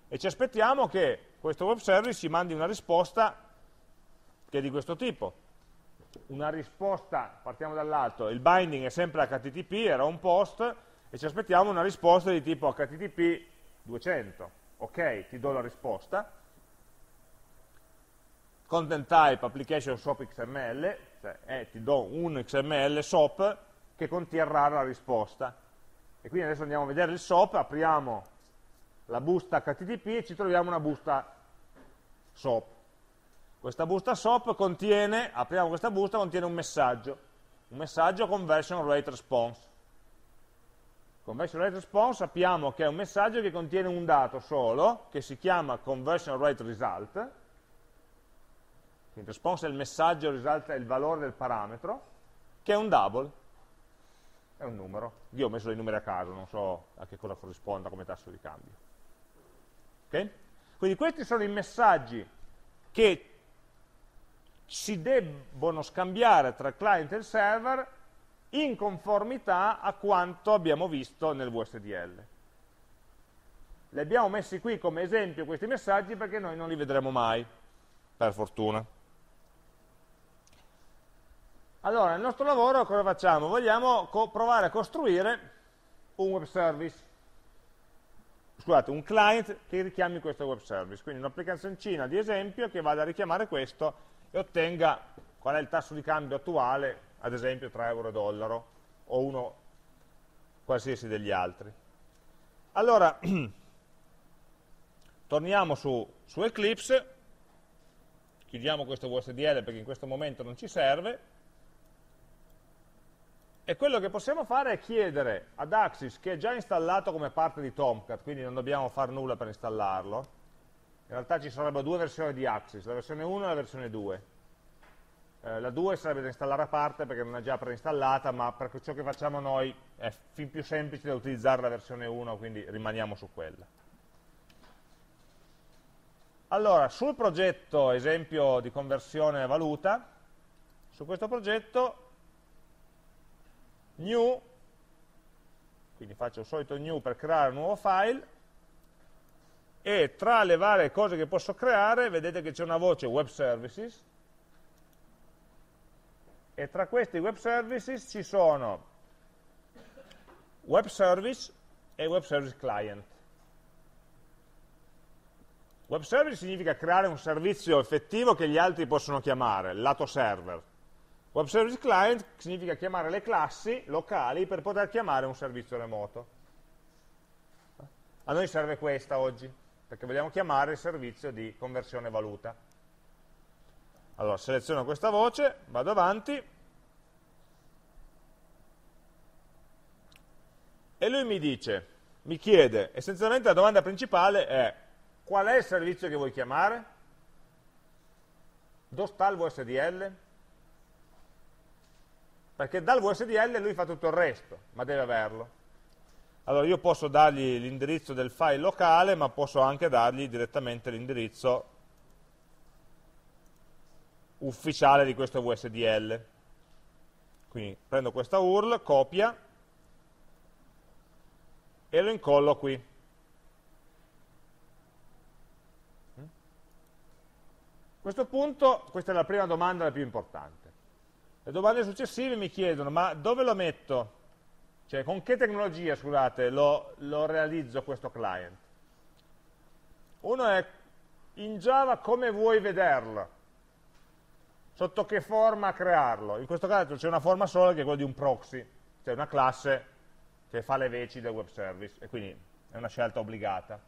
E ci aspettiamo che questo web service ci mandi una risposta che è di questo tipo. Una risposta, partiamo dall'alto, il binding è sempre H T T P, era un post, e ci aspettiamo una risposta di tipo H T T P duecento. Ok, ti do la risposta. Content type, application SOAP X M L, cioè eh, ti do un X M L SOAP, che contierrà la risposta. E quindi adesso andiamo a vedere il SOAP, apriamo la busta H T T P e ci troviamo una busta SOAP. Questa busta SOAP contiene, apriamo questa busta, contiene un messaggio, un messaggio conversion rate response. Conversion rate response sappiamo che è un messaggio che contiene un dato solo, che si chiama conversion rate result. Quindi response è il messaggio, result è il valore del parametro, che è un double. È un numero, io ho messo dei numeri a caso, non so a che cosa corrisponda come tasso di cambio. Okay? Quindi questi sono i messaggi che si debbono scambiare tra client e server in conformità a quanto abbiamo visto nel W S D L. Li abbiamo messi qui come esempio questi messaggi perché noi non li vedremo mai, per fortuna. Allora, nel nostro lavoro cosa facciamo? Vogliamo provare a costruire un web service, scusate, un client che richiami questo web service, quindi un'applicazioncina di esempio che vada a richiamare questo e ottenga qual è il tasso di cambio attuale, ad esempio tre euro dollaro o uno qualsiasi degli altri. Allora, torniamo su, su Eclipse, chiudiamo questo W S D L perché in questo momento non ci serve. E quello che possiamo fare è chiedere ad Axis, che è già installato come parte di Tomcat, quindi non dobbiamo fare nulla per installarlo. In realtà ci sarebbero due versioni di Axis, la versione uno e la versione due. Eh, la due sarebbe da installare a parte perché non è già preinstallata, ma per ciò che facciamo noi è fin più semplice da utilizzare la versione uno, quindi rimaniamo su quella. Allora, sul progetto esempio di conversione valuta, su questo progetto new, quindi faccio il solito new per creare un nuovo file, e tra le varie cose che posso creare vedete che c'è una voce web services, e tra questi web services ci sono web service e web service client. Web service significa creare un servizio effettivo che gli altri possono chiamare, il lato server. Web Service Client significa chiamare le classi locali per poter chiamare un servizio remoto. A noi serve questa oggi, perché vogliamo chiamare il servizio di conversione valuta. Allora, seleziono questa voce, vado avanti, e lui mi dice, mi chiede, essenzialmente la domanda principale è: qual è il servizio che vuoi chiamare? Dove sta il W S D L? Perché dal W S D L lui fa tutto il resto, ma deve averlo. Allora io posso dargli l'indirizzo del file locale, ma posso anche dargli direttamente l'indirizzo ufficiale di questo W S D L. Quindi prendo questa U R L, copia e lo incollo qui. A questo punto, questa è la prima domanda, la più importante. Le domande successive mi chiedono, ma dove lo metto? Cioè, con che tecnologia, scusate, lo, lo realizzo questo client? Uno è, in Java come vuoi vederlo? Sotto che forma crearlo? In questo caso c'è una forma sola, che è quella di un proxy, cioè una classe che fa le veci del web service, e quindi è una scelta obbligata.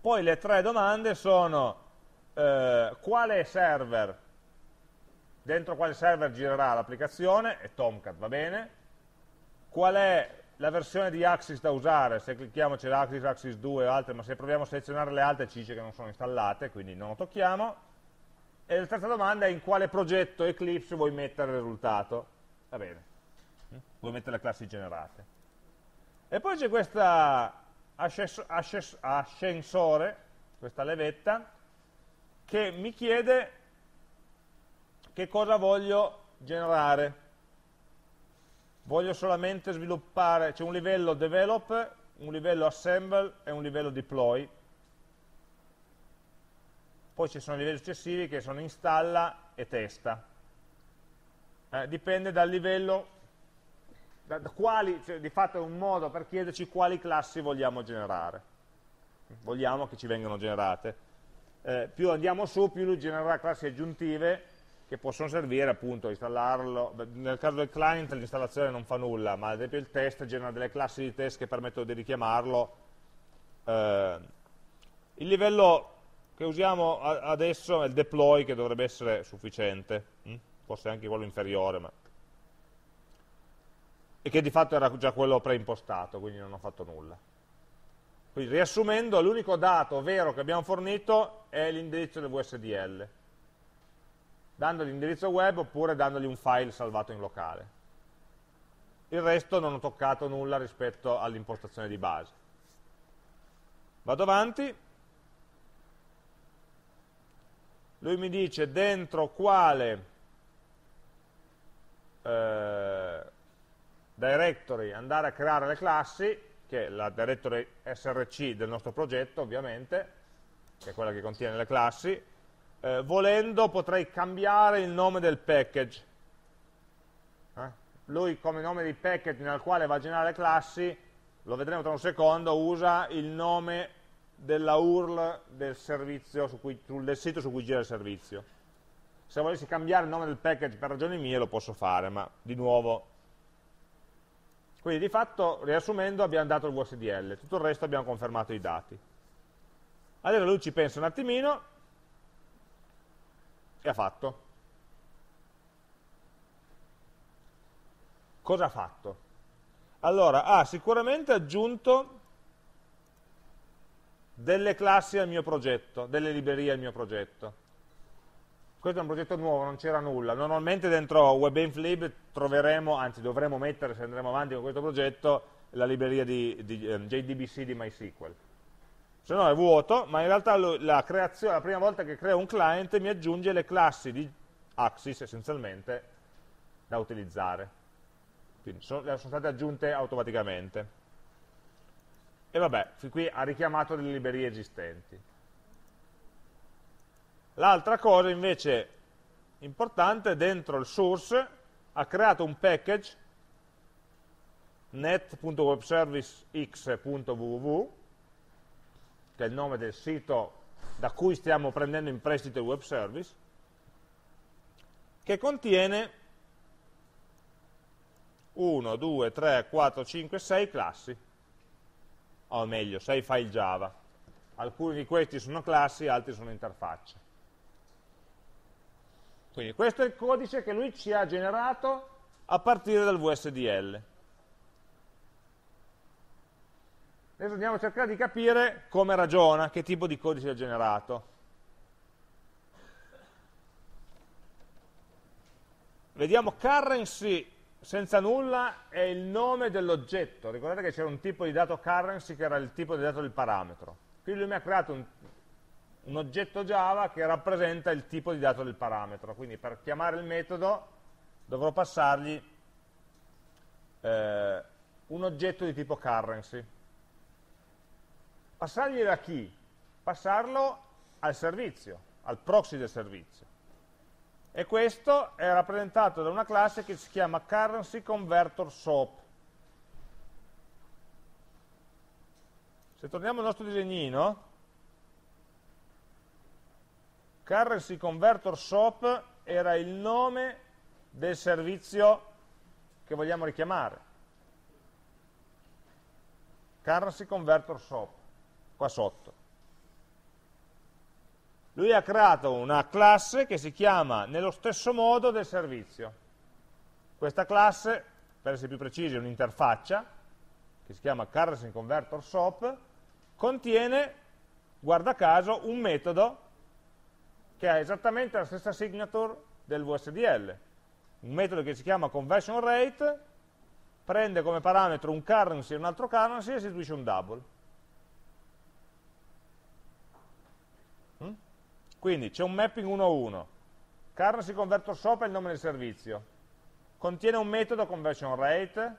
Poi le tre domande sono... Uh, quale server, dentro quale server girerà l'applicazione, e Tomcat va bene. Qual è la versione di Axis da usare? Se clicchiamo c'è l'Axis, Axis due o altre, ma se proviamo a selezionare le altre ci dice che non sono installate, quindi non lo tocchiamo. E la terza domanda è in quale progetto Eclipse vuoi mettere il risultato, va bene, vuoi mettere le classi generate. E poi c'è questa ascensore, questa levetta, che mi chiede che cosa voglio generare. Voglio solamente sviluppare, c'è un livello develop, un livello assemble e un livello deploy. Poi ci sono i livelli successivi che sono installa e testa. Eh, dipende dal livello, da, da quali, cioè, di fatto è un modo per chiederci quali classi vogliamo generare. Vogliamo che ci vengano generate. Eh, più andiamo su, più lui genererà classi aggiuntive che possono servire appunto a installarlo. Nel caso del client l'installazione non fa nulla, ma ad esempio il test genera delle classi di test che permettono di richiamarlo. Eh, il livello che usiamo adesso è il deploy, che dovrebbe essere sufficiente, forse anche quello inferiore, ma... e che di fatto era già quello preimpostato, quindi non ho fatto nulla. Quindi, riassumendo, l'unico dato vero che abbiamo fornito è l'indirizzo del W S D L, dandogli l'indirizzo web oppure dandogli un file salvato in locale. Il resto non ho toccato nulla rispetto all'impostazione di base. Vado avanti. Lui mi dice dentro quale eh, directory andare a creare le classi, che è la directory S R C del nostro progetto, ovviamente, che è quella che contiene le classi. Eh, volendo potrei cambiare il nome del package. Eh? Lui, come nome di package nel quale va a generare le classi, lo vedremo tra un secondo, usa il nome della U R L del, servizio su cui, del sito su cui gira il servizio. Se volessi cambiare il nome del package per ragioni mie lo posso fare, ma di nuovo... Quindi di fatto, riassumendo, abbiamo dato il W S D L, tutto il resto abbiamo confermato i dati. Allora lui ci pensa un attimino e ha fatto. Cosa ha fatto? Allora, ha sicuramente aggiunto delle classi al mio progetto, delle librerie al mio progetto. Questo è un progetto nuovo, non c'era nulla. Normalmente dentro WebInfLib troveremo, anzi dovremo mettere, se andremo avanti con questo progetto, la libreria di, di um, J D B C di MySQL. Se no è vuoto, ma in realtà lo, la, creazione, la prima volta che creo un client mi aggiunge le classi di Axis, essenzialmente, da utilizzare. Quindi sono, sono state aggiunte automaticamente. E vabbè, fin qui ha richiamato delle librerie esistenti. L'altra cosa invece importante, dentro il source ha creato un package net punto webservicex punto w w w, che è il nome del sito da cui stiamo prendendo in prestito il web service, che contiene uno, due, tre, quattro, cinque, sei classi, o meglio, sei file Java. Alcuni di questi sono classi, altri sono interfacce. Quindi questo è il codice che lui ci ha generato a partire dal W S D L. Adesso andiamo a cercare di capire come ragiona, che tipo di codice ha generato. Vediamo, currency senza nulla è il nome dell'oggetto. Ricordate che c'era un tipo di dato currency che era il tipo di dato del parametro. Quindi lui mi ha creato un, un oggetto Java che rappresenta il tipo di dato del parametro, quindi per chiamare il metodo dovrò passargli eh, un oggetto di tipo currency. Passargli da chi? Passarlo al servizio, al proxy del servizio, e questo è rappresentato da una classe che si chiama currency converter soap. Se torniamo al nostro disegnino, currency converter soap era il nome del servizio che vogliamo richiamare, currency converter soap qua sotto. Lui ha creato una classe che si chiama nello stesso modo del servizio. Questa classe, per essere più precisi, è un'interfaccia che si chiama currency converter soap, contiene, guarda caso, un metodo che ha esattamente la stessa signature del W S D L. Un metodo che si chiama conversion rate, prende come parametro un currency e un altro currency e restituisce un double. Quindi c'è un mapping uno a uno, currency converter soap è il nome del servizio, contiene un metodo conversion rate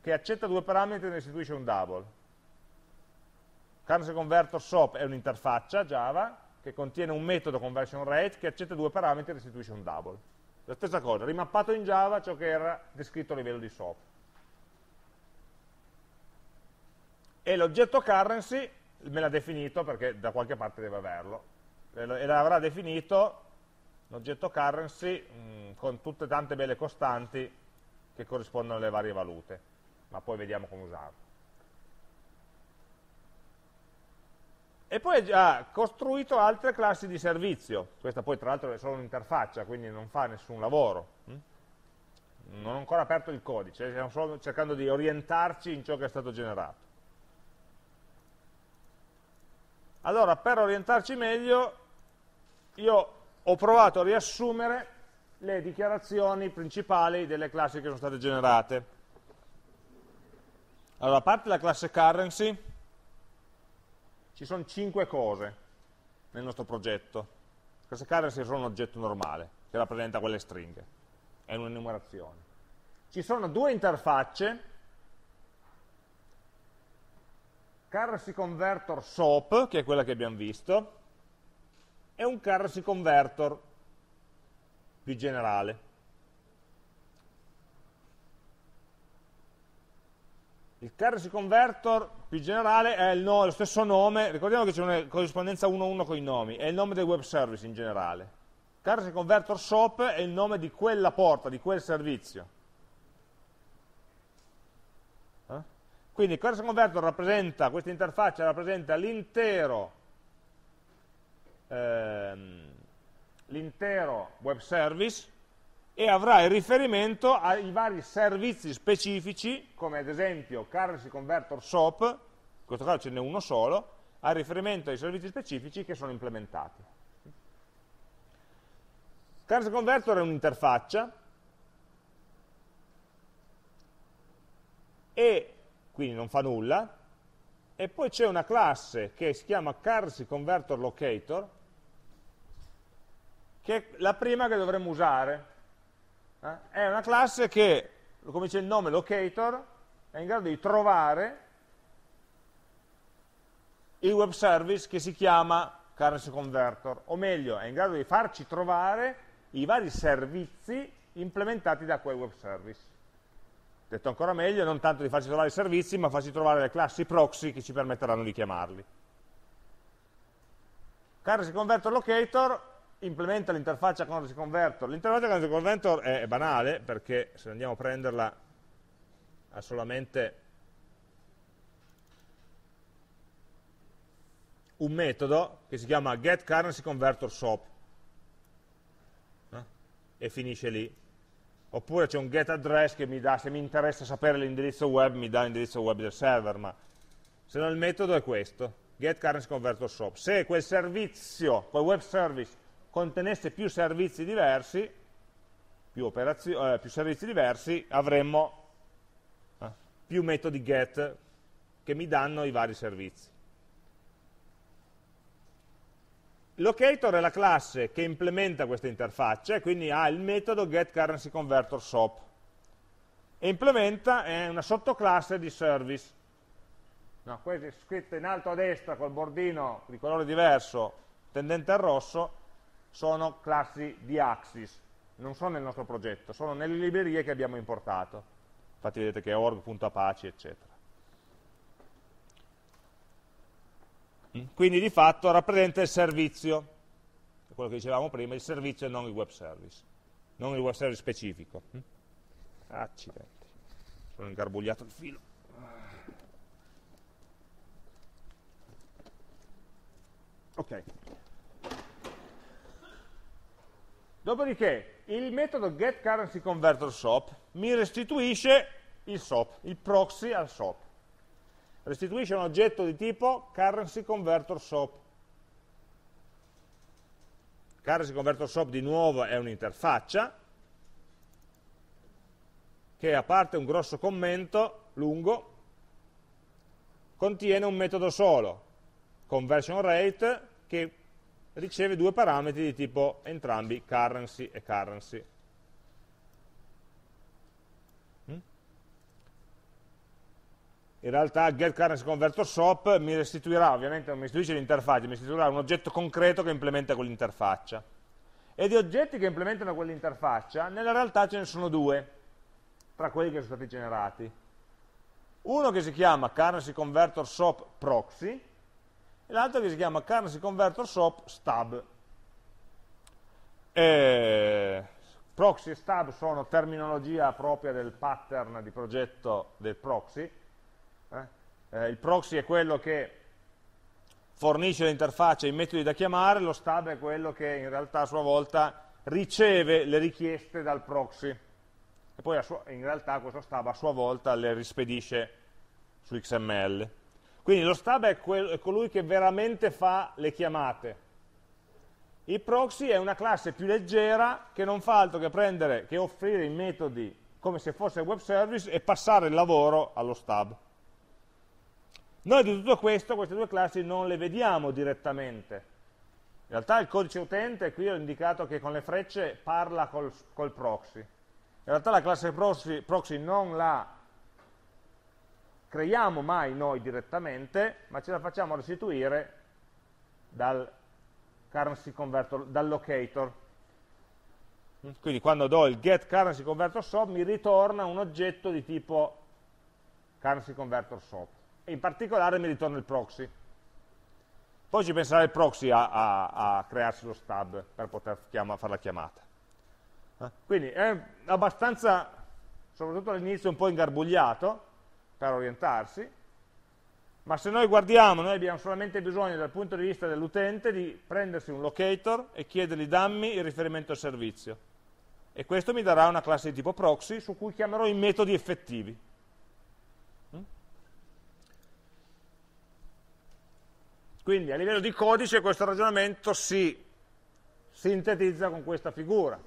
che accetta due parametri e ne restituisce un double. Currency converter soap è un'interfaccia Java che contiene un metodo conversion rate che accetta due parametri e restituisce un double. La stessa cosa, rimappato in Java ciò che era descritto a livello di soap. E l'oggetto currency me l'ha definito perché da qualche parte deve averlo. E l'avrà definito l'oggetto currency mh, con tutte tante belle costanti che corrispondono alle varie valute, ma poi vediamo come usarlo. E poi ha costruito altre classi di servizio, questa poi tra l'altro è solo un'interfaccia, quindi non fa nessun lavoro. Non ho ancora aperto il codice, stiamo solo cercando di orientarci in ciò che è stato generato. Allora, per orientarci meglio, io ho provato a riassumere le dichiarazioni principali delle classi che sono state generate. Allora, a parte la classe currency, ci sono cinque cose nel nostro progetto. La classe currency è solo un oggetto normale, che rappresenta quelle stringhe, è un'enumerazione. Ci sono due interfacce, currency converter soap, che è quella che abbiamo visto, e un currency converter più generale. Il currency converter più generale è il no, lo stesso nome, ricordiamo che c'è una corrispondenza uno a uno con i nomi, è il nome del web service in generale. Currency converter soap è il nome di quella porta, di quel servizio. Quindi il currency converter rappresenta, questa interfaccia rappresenta l'intero ehm, l'intero web service e avrà il riferimento ai vari servizi specifici, come ad esempio currency converter soap, in questo caso ce n'è uno solo, ha riferimento ai servizi specifici che sono implementati. Currency converter è un'interfaccia e quindi non fa nulla, e poi c'è una classe che si chiama currency converter locator, che è la prima che dovremmo usare. Eh? È una classe che, come dice il nome locator, è in grado di trovare il web service che si chiama currency converter, o meglio, è in grado di farci trovare i vari servizi implementati da quel web service. Detto ancora meglio, non tanto di farci trovare i servizi, ma farci trovare le classi proxy che ci permetteranno di chiamarli. Currency converter locator implementa l'interfaccia currency converter. L'interfaccia currency converter è banale, perché se andiamo a prenderla ha solamente un metodo che si chiama get currency converter soap e finisce lì. Oppure c'è un get address che mi dà, se mi interessa sapere l'indirizzo web, mi dà l'indirizzo web del server, ma se no il metodo è questo, get currency converter soap. Se quel servizio, quel web service, contenesse più servizi diversi, più, eh, più servizi diversi, avremmo eh, più metodi get che mi danno i vari servizi. Locator è la classe che implementa questa interfaccia e quindi ha il metodo getCurrencyConverterSOAP e implementa eh, una sottoclasse di service. No, questa è scritta in alto a destra col bordino di colore diverso, tendente al rosso, sono classi di Axis, non sono nel nostro progetto, sono nelle librerie che abbiamo importato. Infatti vedete che è org.apache, eccetera. Quindi di fatto rappresenta il servizio, quello che dicevamo prima, il servizio e non il web service, non il web service specifico. Accidenti, sono ingarbugliato il filo. Ok. Dopodiché il metodo getCurrencyConverterSOAP mi restituisce il SOAP, il proxy al SOAP. Restituisce un oggetto di tipo currencyConverterSOAP. CurrencyConverterSOAP di nuovo è un'interfaccia che, a parte un grosso commento lungo, contiene un metodo solo, conversion rate, che riceve due parametri di tipo entrambi currency e currency. In realtà getCurrencyConverterSOAP mi restituirà, ovviamente non mi restituisce l'interfaccia, mi restituirà un oggetto concreto che implementa quell'interfaccia. E di oggetti che implementano quell'interfaccia, nella realtà ce ne sono due, tra quelli che sono stati generati. Uno che si chiama currencyConverterSOAP proxy, e l'altro che si chiama currencyConverterSOAP stub. E proxy e stub sono terminologia propria del pattern di progetto del proxy. Eh? Eh, il proxy è quello che fornisce l'interfaccia e i metodi da chiamare, lo stub è quello che in realtà a sua volta riceve le richieste dal proxy e poi a sua, in realtà questo stub a sua volta le rispedisce su X M L. Quindi lo stub è, è colui che veramente fa le chiamate. Il proxy è una classe più leggera che non fa altro che prendere, che offrire i metodi come se fosse web service e passare il lavoro allo stub. Noi di tutto questo, queste due classi non le vediamo direttamente. In realtà il codice utente, qui ho indicato che con le frecce parla col, col proxy. In realtà la classe proxy, proxy non la creiamo mai noi direttamente, ma ce la facciamo restituire dal currency converter, dal locator. Quindi quando do il getCurrencyConverterSOAP mi ritorna un oggetto di tipo currencyConverterSOAP. In particolare mi ritorna il proxy. Poi ci penserà il proxy a, a, a crearsi lo stub per poter chiama, fare la chiamata. Eh? Quindi è abbastanza, soprattutto all'inizio, un po' ingarbugliato per orientarsi, ma se noi guardiamo, noi abbiamo solamente bisogno dal punto di vista dell'utente di prendersi un locator e chiedergli dammi il riferimento al servizio. E questo mi darà una classe di tipo proxy su cui chiamerò i metodi effettivi. Quindi a livello di codice questo ragionamento si sintetizza con questa figura.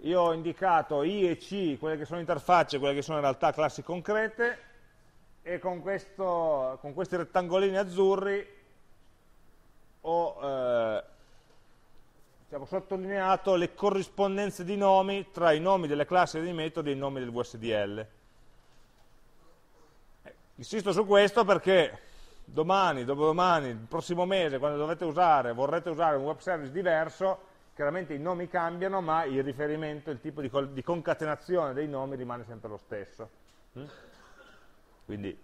Io ho indicato I e C, quelle che sono interfacce, quelle che sono in realtà classi concrete, e con, questo, con questi rettangolini azzurri ho eh, diciamo, sottolineato le corrispondenze di nomi tra i nomi delle classi e dei metodi e i nomi del W S D L. Insisto su questo perché domani, dopodomani, il prossimo mese, quando dovete usare, vorrete usare un web service diverso, chiaramente i nomi cambiano, ma il riferimento, il tipo di, di concatenazione dei nomi rimane sempre lo stesso. Quindi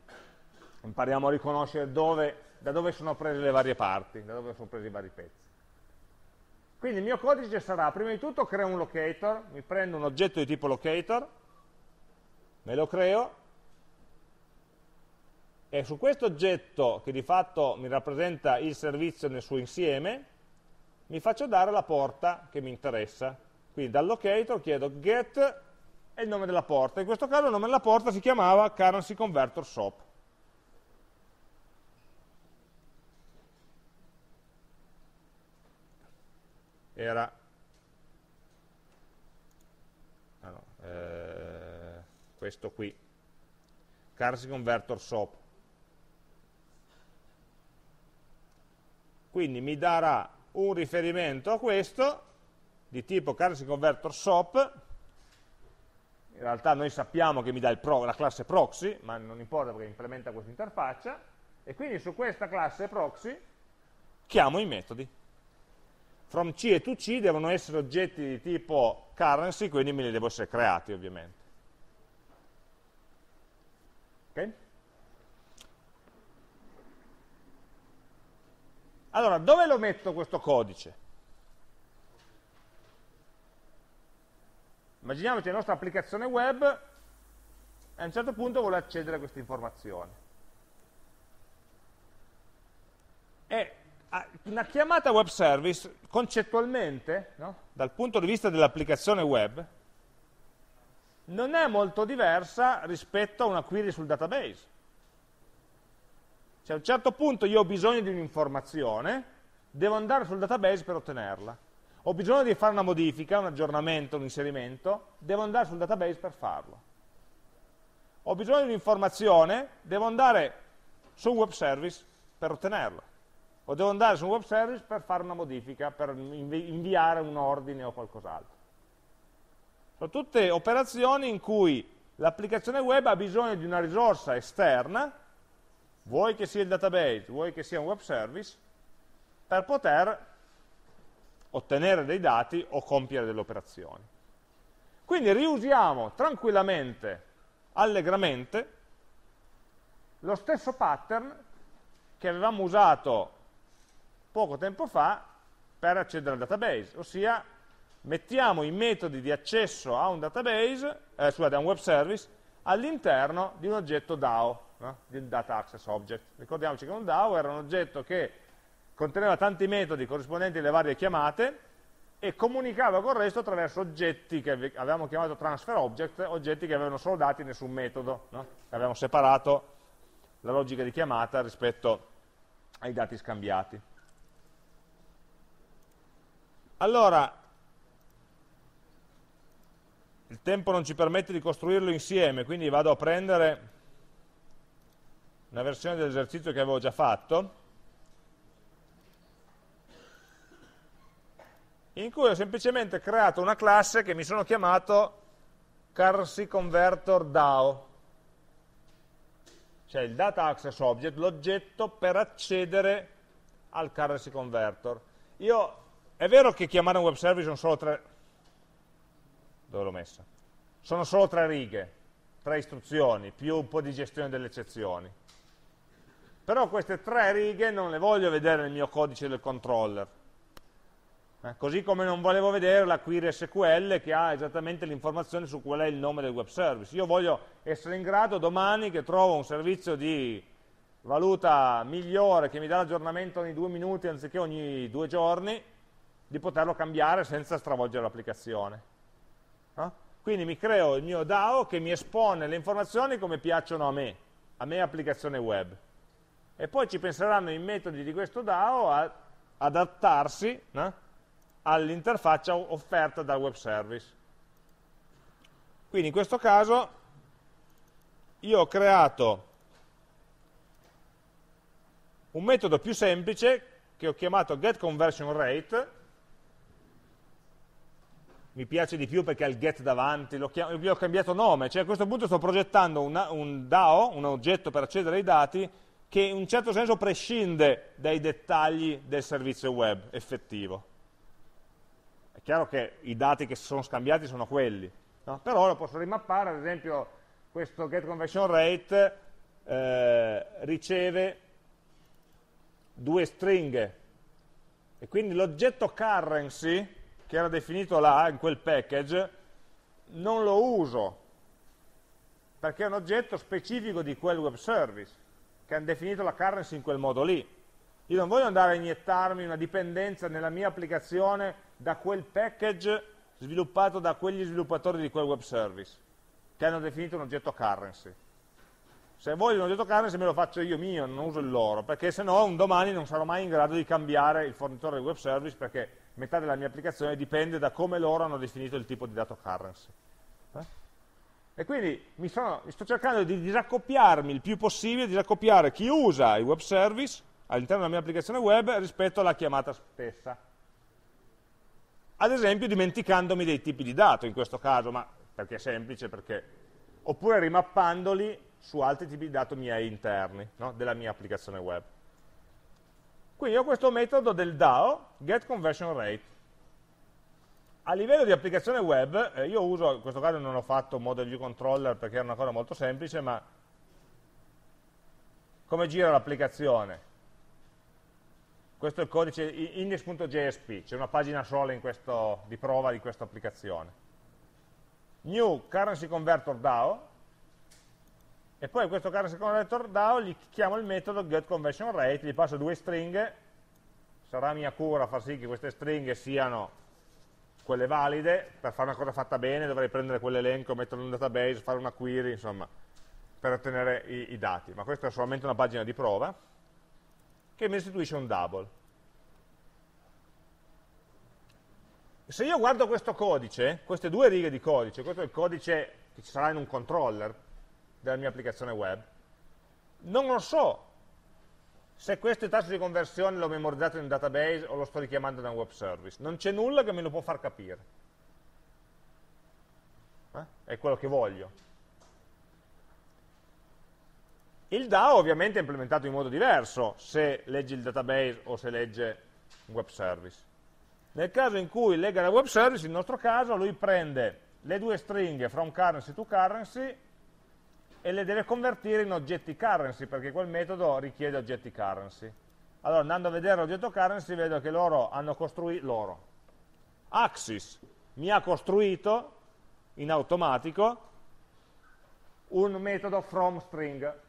impariamo a riconoscere dove, da dove sono prese le varie parti, da dove sono presi i vari pezzi. Quindi il mio codice sarà, prima di tutto creo un locator, mi prendo un oggetto di tipo locator, me lo creo, e su questo oggetto, che di fatto mi rappresenta il servizio nel suo insieme, mi faccio dare la porta che mi interessa. Quindi dal locator chiedo get e il nome della porta. In questo caso il nome della porta si chiamava currencyConverterSOAP. Era... Ah no, eh, questo qui. currencyConverterSOAP. quindi mi darà un riferimento a questo di tipo currency converter S O A P. In realtà noi sappiamo che mi dà il pro, la classe proxy, ma non importa perché implementa questa interfaccia, e quindi su questa classe proxy chiamo i metodi. From C e to C devono essere oggetti di tipo currency, quindi me li devo essere creati ovviamente. Ok? Allora, dove lo metto questo codice? Immaginiamoci la nostra applicazione web e a un certo punto vuole accedere a queste informazioni. E una chiamata web service, concettualmente, no? Dal punto di vista dell'applicazione web, non è molto diversa rispetto a una query sul database. Cioè a un certo punto io ho bisogno di un'informazione, devo andare sul database per ottenerla. Ho bisogno di fare una modifica, un aggiornamento, un inserimento, devo andare sul database per farlo. Ho bisogno di un'informazione, devo andare su un web service per ottenerla. O devo andare su un web service per fare una modifica, per invi- inviare un ordine o qualcos'altro. Sono tutte operazioni in cui l'applicazione web ha bisogno di una risorsa esterna, vuoi che sia il database, vuoi che sia un web service, per poter ottenere dei dati o compiere delle operazioni. Quindi riusiamo tranquillamente, allegramente, lo stesso pattern che avevamo usato poco tempo fa per accedere al database, ossia mettiamo i metodi di accesso a un database, eh, scusate, a un web service all'interno di un oggetto D A O, no? Di un data access object. Ricordiamoci che un D A O era un oggetto che conteneva tanti metodi corrispondenti alle varie chiamate e comunicava con il resto attraverso oggetti che avevamo chiamato transfer object, oggetti che avevano solo dati e nessun metodo, no? Avevamo separato la logica di chiamata rispetto ai dati scambiati. Allora, il tempo non ci permette di costruirlo insieme, quindi vado a prendere una versione dell'esercizio che avevo già fatto, in cui ho semplicemente creato una classe che mi sono chiamato currency converter D A O, cioè il data access object, l'oggetto per accedere al currency converter. Io, è vero che chiamare un web service sono solo tre, dove l'ho messa? Sono solo tre righe, tre istruzioni, più un po' di gestione delle eccezioni. Però queste tre righe non le voglio vedere nel mio codice del controller. Eh, così come non volevo vedere la query S Q L che ha esattamente l'informazione su qual è il nome del web service. Io voglio essere in grado domani che trovo un servizio di valuta migliore che mi dà l'aggiornamento ogni due minuti anziché ogni due giorni di poterlo cambiare senza stravolgere l'applicazione, no? Quindi mi creo il mio D A O che mi espone le informazioni come piacciono a me, a me applicazione web, e poi ci penseranno i metodi di questo D A O a adattarsi, no? All'interfaccia offerta dal web service. Quindi in questo caso io ho creato un metodo più semplice che ho chiamato getConversionRate, mi piace di più perché ha il get davanti, l'ho ho cambiato nome, cioè a questo punto sto progettando una, un D A O, un oggetto per accedere ai dati, che in un certo senso prescinde dai dettagli del servizio web effettivo. È chiaro che i dati che sono scambiati sono quelli, no? Però lo posso rimappare, ad esempio questo getConversionRate eh, riceve due stringhe e quindi l'oggetto currency che era definito là in quel package non lo uso perché è un oggetto specifico di quel web service che hanno definito la currency in quel modo lì. Io non voglio andare a iniettarmi una dipendenza nella mia applicazione da quel package sviluppato da quegli sviluppatori di quel web service che hanno definito un oggetto currency. Se voglio un oggetto currency me lo faccio io mio, non uso il loro, perché se no un domani non sarò mai in grado di cambiare il fornitore del web service perché metà della mia applicazione dipende da come loro hanno definito il tipo di dato currency. Eh? E quindi mi sono, sto cercando di disaccoppiarmi il più possibile, disaccoppiare chi usa il web service all'interno della mia applicazione web rispetto alla chiamata stessa. Ad esempio dimenticandomi dei tipi di dato in questo caso, ma perché è semplice, perché... oppure rimappandoli su altri tipi di dato miei interni, no? Della mia applicazione web. Quindi ho questo metodo del D A O, getConversionRate. A livello di applicazione web, eh, io uso, in questo caso non ho fatto ModelViewController perché era una cosa molto semplice, ma come gira l'applicazione? Questo è il codice index.jsp, c'è una pagina sola in questo, di prova di questa applicazione. New currency convertor D A O, e poi a questo currency convertor D A O gli chiamo il metodo getConversionRate, gli passo due stringhe, sarà mia cura far sì che queste stringhe siano... quelle valide. Per fare una cosa fatta bene dovrei prendere quell'elenco, metterlo in un database, fare una query, insomma, per ottenere i, i dati, ma questa è solamente una pagina di prova che mi restituisce un double. Se io guardo questo codice, queste due righe di codice, questo è il codice che ci sarà in un controller della mia applicazione web, non lo so se questo tasso di conversione l'ho memorizzato in un database o lo sto richiamando da un web service. Non c'è nulla che me lo può far capire. Eh? È quello che voglio. Il D A O ovviamente è implementato in modo diverso se legge il database o se legge un web service. Nel caso in cui legga da web service, nel nostro caso, lui prende le due stringhe from currency to currency e le deve convertire in oggetti currency, perché quel metodo richiede oggetti currency. Allora, andando a vedere l'oggetto currency, vedo che loro hanno costruito, loro, Axis mi ha costruito in automatico un metodo from string,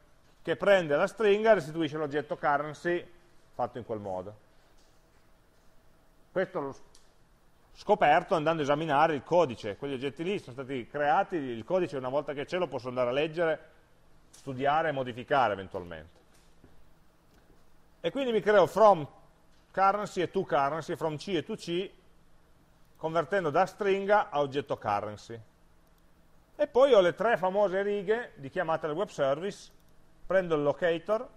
che prende la stringa e restituisce l'oggetto currency fatto in quel modo. Questo l'ho scoperto andando a esaminare il codice. Quegli oggetti lì sono stati creati, il codice una volta che c'è lo posso andare a leggere, studiare e modificare eventualmente. E quindi mi creo from currency e to currency, from C e to C, convertendo da stringa a oggetto currency. E poi ho le tre famose righe di chiamata del web service, prendo il locator,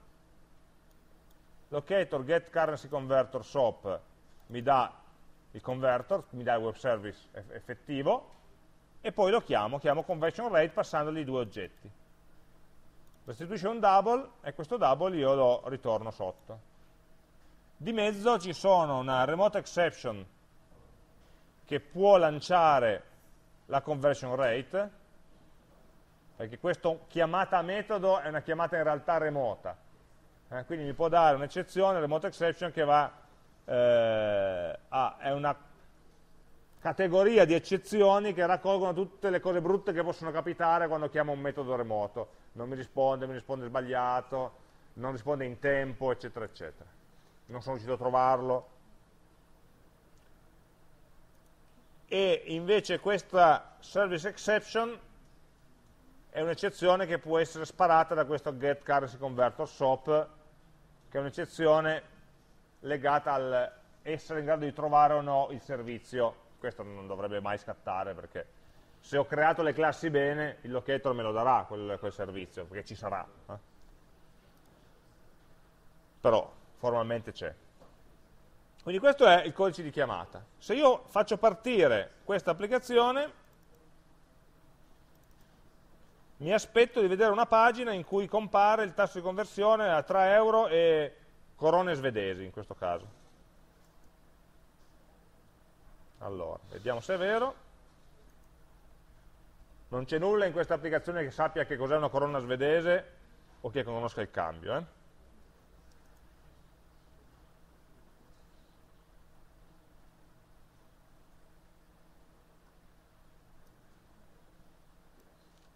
locator get currency convertor S O A P mi dà il convertor, mi dà il web service effettivo, e poi lo chiamo, chiamo conversion rate passandogli due oggetti. Restituisce un double, e questo double io lo ritorno sotto. Di mezzo ci sono una remote exception che può lanciare la conversion rate, perché questa chiamata a metodo è una chiamata in realtà remota, eh, quindi mi può dare un'eccezione, remote exception, che va Eh, ah, è una categoria di eccezioni che raccolgono tutte le cose brutte che possono capitare quando chiamo un metodo remoto: non mi risponde, mi risponde sbagliato, non risponde in tempo, eccetera eccetera, non sono riuscito a trovarlo. E invece questa service exception è un'eccezione che può essere sparata da questo get currency convertor S O A P, che è un'eccezione legata al essere in grado di trovare o no il servizio. Questo non dovrebbe mai scattare, perché se ho creato le classi bene, il locator me lo darà quel, quel servizio, perché ci sarà, eh? Però formalmente c'è. Quindi questo è il codice di chiamata. Se io faccio partire questa applicazione, mi aspetto di vedere una pagina in cui compare il tasso di conversione a tre euro e corone svedesi in questo caso. Allora, vediamo se è vero. Non c'è nulla in questa applicazione che sappia che cos'è una corona svedese o che conosca il cambio, eh?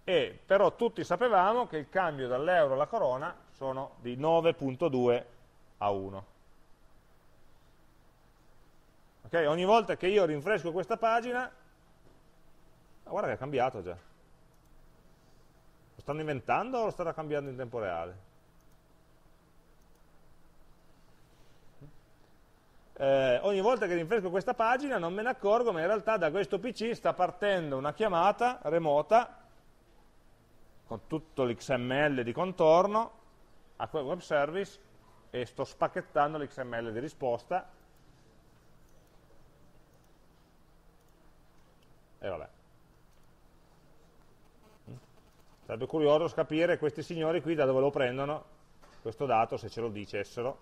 E però tutti sapevamo che il cambio dall'euro alla corona sono di nove virgola due a uno. Ok, ogni volta che io rinfresco questa pagina, oh, guarda che è cambiato già. Lo stanno inventando o lo stanno cambiando in tempo reale? Eh, ogni volta che rinfresco questa pagina non me ne accorgo, ma in realtà da questo P C sta partendo una chiamata remota con tutto l'X M L di contorno a quel web service, e sto spacchettando l'X M L di risposta. E vabbè. Sarebbe curioso capire questi signori qui da dove lo prendono, questo dato, se ce lo dicessero.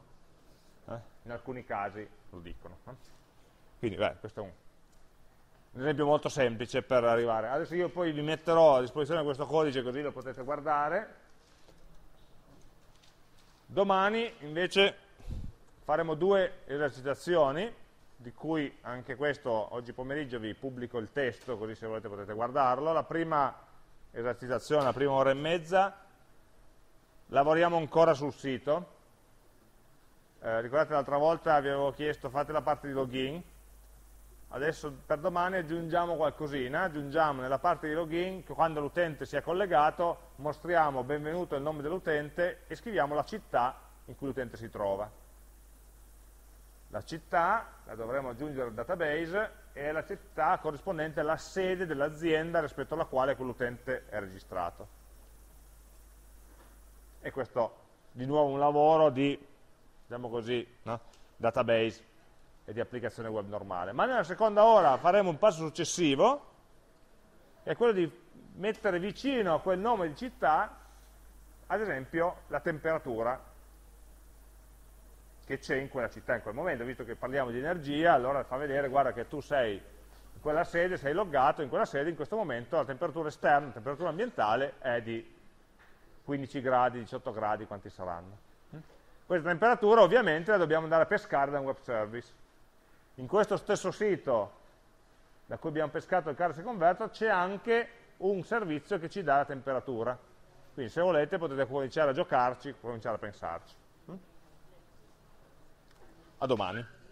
Eh? In alcuni casi lo dicono. Eh? Quindi, beh, questo è un, un esempio molto semplice per arrivare. Adesso io poi vi metterò a disposizione questo codice così lo potete guardare. Domani invece faremo due esercitazioni, di cui anche questo oggi pomeriggio vi pubblico il testo, così se volete potete guardarlo. La prima esercitazione, la prima ora e mezza, lavoriamo ancora sul sito. Eh, ricordate l'altra volta vi avevo chiesto fate la parte di login, adesso per domani aggiungiamo qualcosina, aggiungiamo nella parte di login che quando l'utente sia collegato mostriamo benvenuto il nome dell'utente e scriviamo la città in cui l'utente si trova. La città la dovremo aggiungere al database e è la città corrispondente alla sede dell'azienda rispetto alla quale quell'utente è registrato. E questo di nuovo un lavoro di, diciamo così, no? database e di applicazione web normale. Ma nella seconda ora faremo un passo successivo, che è quello di mettere vicino a quel nome di città, ad esempio, la temperatura che c'è in quella città in quel momento. Visto che parliamo di energia, allora fa vedere, guarda che tu sei in quella sede, sei loggato in quella sede, in questo momento la temperatura esterna, la temperatura ambientale è di quindici gradi, diciotto gradi, quanti saranno. Questa temperatura ovviamente la dobbiamo andare a pescare da un web service. In questo stesso sito da cui abbiamo pescato il carice converter c'è anche un servizio che ci dà la temperatura. Quindi se volete potete cominciare a giocarci, cominciare a pensarci. A domani.